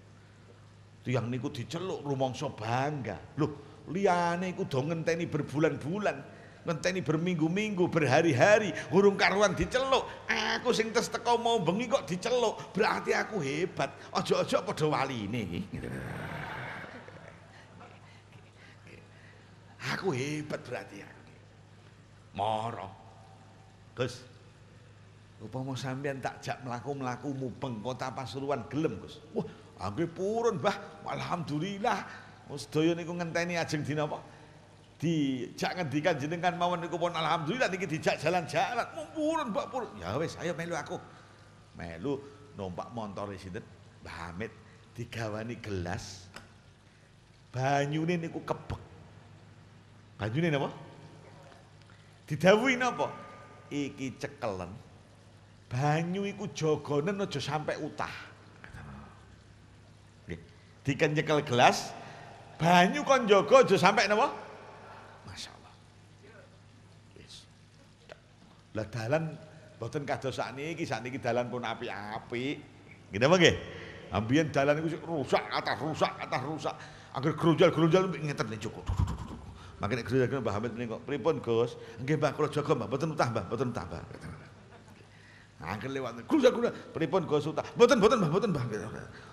Tiang niku diceluk rumangsa bangga. Loh, liyane iku do ngenteni berbulan-bulan, ngenteni berminggu-minggu, berhari-hari, urung karuan diceluk. Aku sing tes teko mau bengi kok diceluk, berarti aku hebat. Ojo-ojo padha waline. Aku hebat berarti aku. Moro. Gus upama sampean tak jak mlaku-mlaku mubeng kota Pasuruan gelem Gus. Wah, angge purun Mbah. Alhamdulillah. Sedaya niku ngenteni ajeng dina apa? Dijak ngendikan jenengan mawon niku pun alhamdulillah niki dijak jalan-jalan. Purun Mbah purun. Ya wis, ayo melu aku. Melu numpak montore sinten? Mbah Hamid digawani gelas. Banyune niku kebek. Banyune napa? Didhawuhi napa? Iki cekelen. Banyu iku jogonen aja sampai utah. Diken nyekel gelas, banyu kon jaga aja sampai napa? Masyaallah. Wis. Lah dalan mboten kados sakniki, sakniki dalan pun apik-apik. Nggih napa nggih? Ambiyen dalan iku rusak atas rusak atas rusak. Angger grunjal-grunjal ngeten cukup. Mangke nek grunjal Mbah Hamid menika pripun Gus? Nggih Mbah kula jaga Mbah, mboten utah Mbah, mboten utah Mbah. Angger lewat gula-gula pripun Gus utah. Mboten Mbah, mboten Mbah.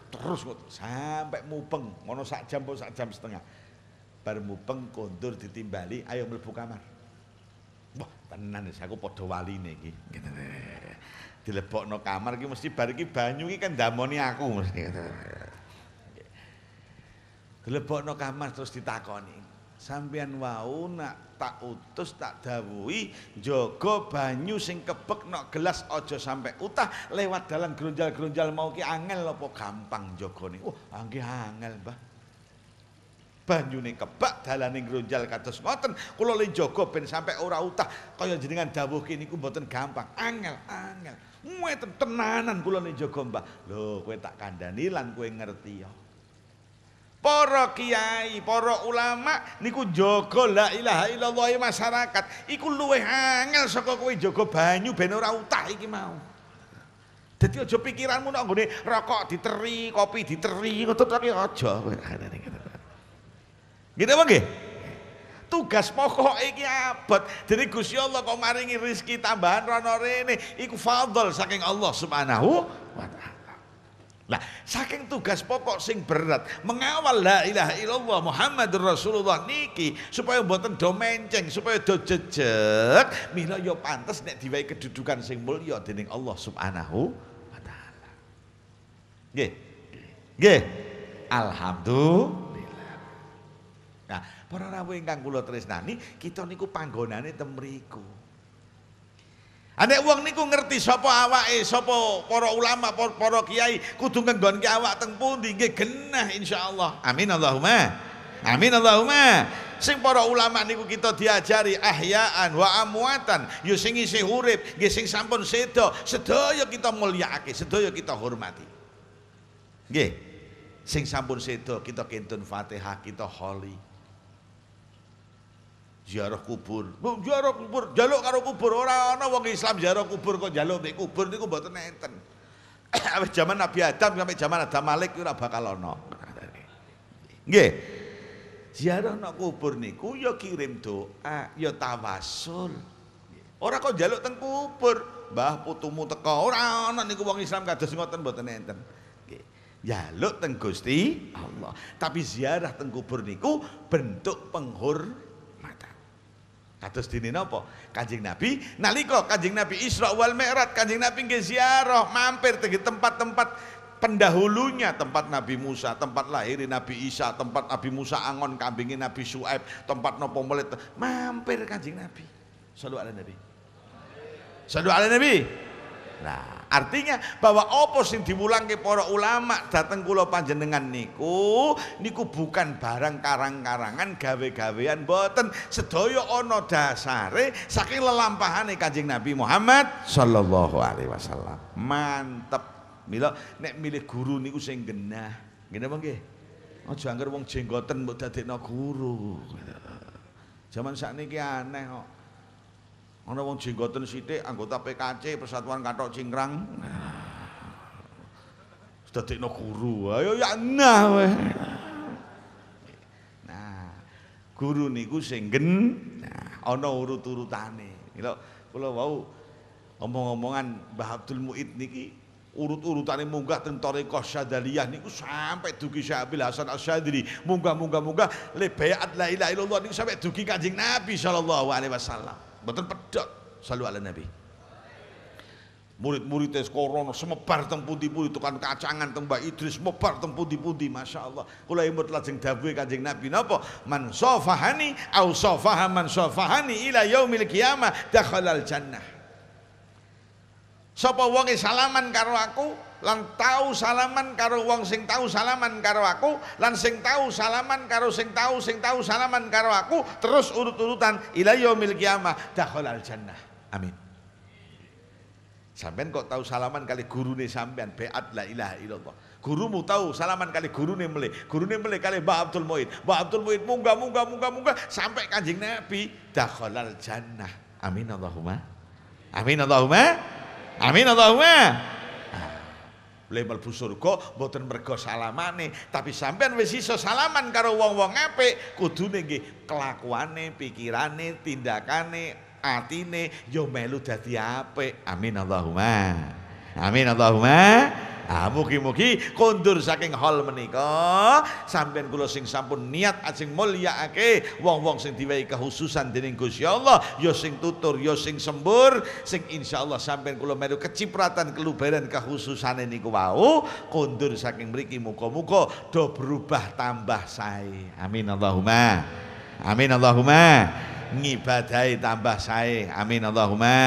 Terus sampai mubeng, ngono sak jam po sak jam setengah. Bar mubeng kondur ditimbali, ayo mlebu kamar. Wah, tenan wis aku padha waline iki. Dilebokno kamar iki mesti bar iki banyu iki kendamoni aku mesti. Dilebokno kamar terus ditakoni. Sampeyan wau nak tak utus tak dawuhi jaga banyu sing kebek nok gelas aja sampai utah lewat dalan grunjal-grunjal mau ki angel apa gampang jagane. Oh, nggih angel, Mbah. Banyune kebak dalane grunjal kados ngoten, kula le jaga ben sampai ora utah. Kaya jenengan dawuhke niku mboten gampang. Angel. Mboten tenanan kula le jaga, Mbah. Lho, kowe tak kandhani lan kowe ngerti ya. Para kiai, para ulama niku jaga la ilaha illallah masyarakat. Iku luwih angel saka kowe jaga banyu ben ora utah iki mau. Dadi aja pikiranmu nek nggone rokok diteri, kopi diteri, ngono tok aja. Gitu apa nggih? Tugas pokok iki abot. Dene Gusti Allah kok maringi rezeki tambahan rono rene, iku fadhil saking Allah Subhanahu wa taala. Nah, saking tugas pokok sing berat mengawal la ilaha illallah Muhammadur Rasulullah niki supaya mboten do menceng, supaya do jejeg, mila yo pantes nek diwai kedudukan sing mulya dening Allah Subhanahu wa taala. Nggih. Nggih. Alhamdulillah. Nah, para rawuh ingkang kula tresnani, kita niku panggonane teng mriku. Anek wong niku ngerti sapa awake, sapa para ulama, para kiai, kudu nggonke awak teng pundi nggih genah insyaallah. Amin Allahumma. Amin Allahumma. Sing para ulama niku kita diajari ahyaan wa amwatan, yo sing isih urip, nggih sing sampun sedo, sedaya kita mulyakake, sedaya kita hormati. Nggih. Sing sampun sedo kita kentun Fatihah, kita holi. Ziarah kubur, jaluk karo kubur ora ana wong Islam ziarah kubur kok jaluk mek kubur niku mboten enten. Awis zaman Nabi Adam sampai zaman Adam Malik ora bakal ana. Nggih. Ziarah nang kubur niku ya kirim doa, ya tawasul. Ora kok jaluk teng kubur, mbah putumu teko ora ana niku wong Islam kados ngoten mboten enten. Jaluk teng Gusti Allah. Tapi ziarah teng kubur niku bentuk penghormatan. Kados dene napa? Kanjeng Nabi nalika Kanjeng Nabi Isra wal Mi'raj, Kanjeng Nabi nggih ziarah mampir teng tempat-tempat pendahulunya, tempat Nabi Musa, tempat lahir Nabi Isa, tempat Nabi Musa angon kambingi Nabi Syuaib, tempat napa mulih mampir Kanjeng Nabi. Shallu ala Nabi. Shallu ala Nabi. Nah, artinya bahwa apa sing diwulangke para ulama dateng kula panjenengan niku, niku bukan barang karang-karangan gawe-gawean boten, sedaya ana dasare saking lelampahane Kanjeng Nabi Muhammad sallallahu alaihi wasallam. Mantep. Mila nek milih guru niku sing genah. Ngene apa nggih? Aja angger wong jenggoten mbok dadekno guru. Zaman sakniki aneh kok. Ana wong jenggoten sithik anggota PKC Persatuan Kathok Cingkrang. Dadekno guru. Ayo ya nah we. Nah, guru niku sing genah, ana urut-urutane. Mila kula wau omong-omongan Mbah Abdul Mu'id niki urut-urutane munggah teng Thariqah Syadzaliyah niku sampai dugi Syekh Abil Hasan al-Shadili. Munggah le bai'at la ilaha illallah niku sampai dugi Kanjeng Nabi sallallahu alaihi wasallam. Mboten pedhok salu ala Nabi. Murid-murid tes korona semebar teng pundi-pundi, tukang kacangan teng Mbah Idris mebar teng pundi-pundi, masyaallah. Kula imut lajeng dawuhe Kanjeng Nabi napa? Man safahani au safaha man safahani ila yaumil qiyamah dakhalal jannah. Sapa wong salaman karo aku lan tau salaman karo wong sing tau salaman karo aku, lan sing tau salaman karo sing tau salaman karo aku, terus urut-urutan ila yaumil qiyamah dakhalal jannah. Amin. Sampean kok tahu salaman kali gurune sampean bai'at la ilaha illallah. Gurumu tahu salaman kali gurune melih kali Mbah Abdul Mu'id. Mbah Abdul Mu'id munggah sampai Kanjeng Nabi dakhalal jannah. Amin Allahumma. Amin Allahumma. Amin Allahumma. Lemal bu surga mboten mergo salamane, tapi sampean wis iso salaman karo wong-wong apik, kudune nggih kelakuane, pikirane, tindakane, atine yo melu dadi apik. Amin Allahumma. Amin Allahumma. Ah mugi-mugi kondur saking hal menika sampean kula sing sampun niat ajeng mulyakake wong-wong sing diwehi kehususan dening Gusti Allah, ya sing tutur, ya sing sembur, sing insyaallah sampean kula meru kecipratan kelubaran kehususane niku wau kondur saking mriki muga-muga do berubah tambah sae. Amin Allahumma. Amin Allahumma. Ngibadahi tambah sae. Amin Allahumma.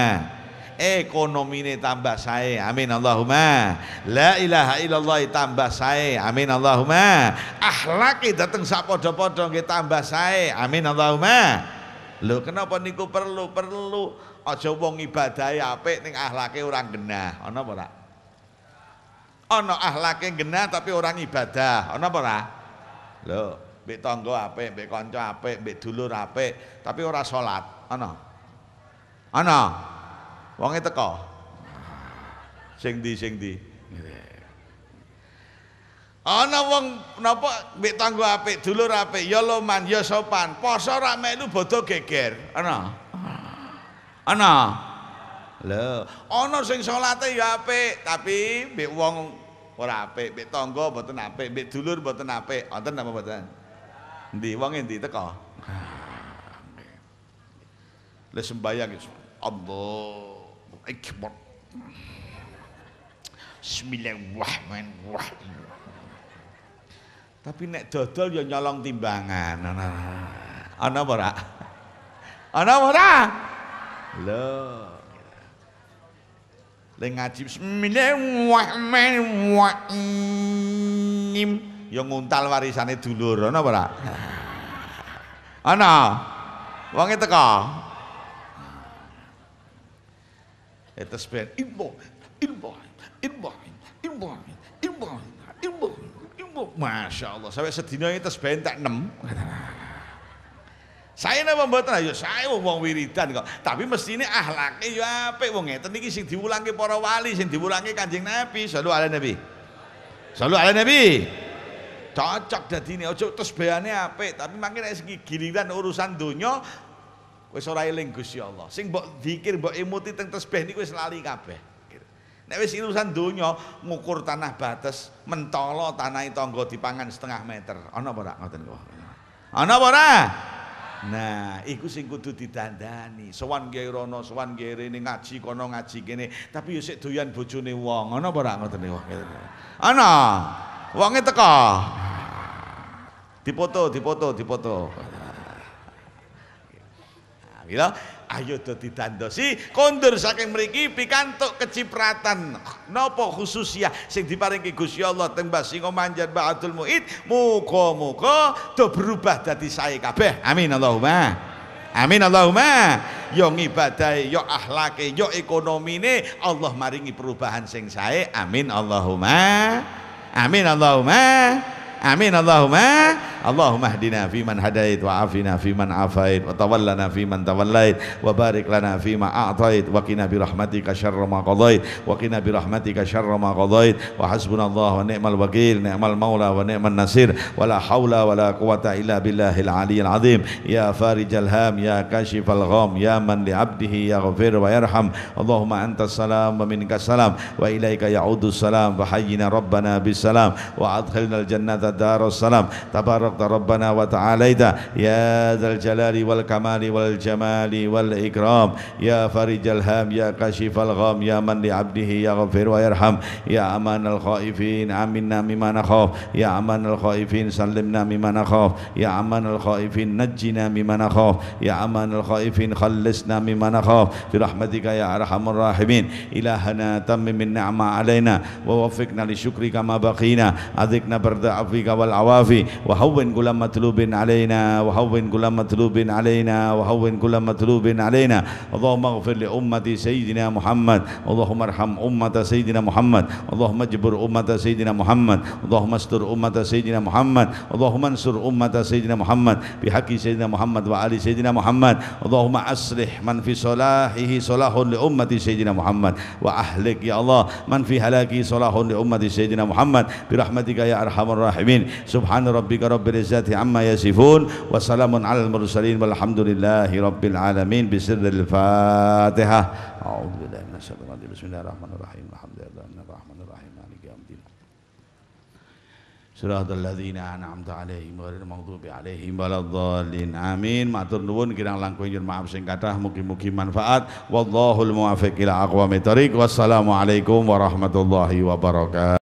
Ekonomine tambah sae. Amin Allahumma. La ilaha illallah tambah sae. Amin Allahumma. Akhlaki dateng sak padha-padha nggih tambah sae. Amin Allahumma. Lho kenapa niku perlu aja wong ibadahe apik ning akhlake ora genah. Ana apa ora? Ana akhlake genah tapi ora ibadah. Ana apa ora? Lho mbek tangga apik, mbek kanca apik, mbek dulur apik, tapi ora salat. Ana? Ana? Wonge teko. Sing ndi. Ana wong napa mbek tangga apik, dulur apik, ya loman, ya sopan, poso ra melu bodho geger. Ana? Ana? Lho, ana sing salate ya apik, tapi mbek wong ora apik, mbek tangga mboten apik, mbek dulur mboten apik. Wonten napa mboten? Endi wong endi teko? Lha sembayang iki. Allahu Akbar. Bismillahirrahmanirrahim. Tapi nek dodol ya nyolong timbangan. Ana apa ora? Ana apa ora? Lho. Lek ngaji bismillahirrahmanirrahim ya nguntal warisane dulur, ana apa ora? Ana. Wong e teko. Etes ben ilmu. Masya Allah, sampai sedina ini tasbih tak 6. Saya napa mboten? Ya saya wong wiridan kok. Tapi mestine akhlake ya apik wong ngeten iki sing diwulangke para wali, sing diwulangke Kanjeng Nabi, sallu ala Nabi. Sallu ala Nabi. Cocok dadine, aja tasbihane apik, tapi mangke nek sing giliran urusan donya wis ora eling Gusti Allah. Sing mbok dzikir, mbok emosi teng tasbih niku wis lali kabeh. Nek wis urusan donya ngukur tanah batas, mentolo tanah tangga dipangan setengah meter. Ana apa ora ngoten kok? Ana apa ora? Nah, iku sing kudu didandani. Sowan Kyai Rono, sowan Kyai Rene ngaji kono ngaji kene, tapi yo sik doyan bojone wong. Ana apa ora ngoten kok? Ana. Wonge teko. Dipoto. Bila ayo do didandosi kondur saking mriki pikantuk kecipratan napa khususiyah sing diparingi Gusti Allah teng Mbah Singo Manjar Mbah Abdul Mu'id, muga-muga do berubah dadi sae kabeh. Amin Allahumma. Amin Allahumma. Yo ngibadahe, yo akhlake, yo ekonomine Allah maringi perubahan sing sae. Amin Allahumma. Amin Allahumma. Amin Allahumma. Allahumma hdina fi man hadait wa afina fi man afait wa tawallana fi man tawallait wa barik lana fi ma a'tait wa qina bi rahmatika syarra ma qadait wa qina bi rahmatika syarra ma qadait wa hasbunallahu wa ni'mal wakil ni'mal maula wa ni'man nasir wa la haula wa la quwata illa billahil aliyyil azim ya farijal ham ya kashifal gham ya man li 'abdihi yaghfir wa yarham Allahumma antas salam wa minkas salam wa ilaika ya'udus salam wa hayyina rabbana bis salam wa adkhilnal jannata Darussalam tabarakta rabbana wa ta'alaita ya dzal jalali wal kamali wal jamali wal ikram ya farijal ham ya kashifal gham ya man li 'abdihi yaghfir wa yarham ya amanal khaifin aminna mimma nakhaf ya amanal khaifin sallimna mimma nakhaf ya amanal khaifin najjina mimma nakhaf ya amanal khaifin khallisna mimma nakhaf bi rahmatika ya arhamar rahimin ilahana tammim ni'ma alaina wa waffiqna li syukri kama baqina adzikna barda'afi wal awafi wa hawwin kulla matlubin alaina wa hawwin kulla matlubin alaina wa hawwin kulla matlubin alaina Allahumma ighfir li ummati sayyidina Muhammad Allahumma arham ummata sayyidina Muhammad Allahumma jibur ummata sayyidina Muhammad Allahumma astur ummata sayyidina Muhammad Allahumma ansur ummata sayyidina Muhammad bihaqqi sayyidina Muhammad wa ali sayyidina Muhammad Allahumma aslih man fi salahihi salahun li ummati sayyidina Muhammad wa ahlik ya Allah man fi halaki salahun li ummati sayyidina Muhammad bi rahmatika ya arhamar rahimin Subhana rabbika rabbil izzati amma yasifun wa salamun alal mursalin walhamdulillahi rabbil alamin bisirril Fatihah. A'udzu billahi minasyaitonir rajim. Bismillahirrahmanirrahim. Alhamdulillahi rabbil alamin maliki yaumiddin. Siratal ladzina an'amta alaihim ghairil maghdubi alaihim waladdallin. Amin. Matur nuwun kirang langkung nyuwun maaf sing kathah mugi-mugi manfaat. Wallahul muwaffiq ila aqwamit thariq. Wassalamualaikum warahmatullahi wabarakatuh.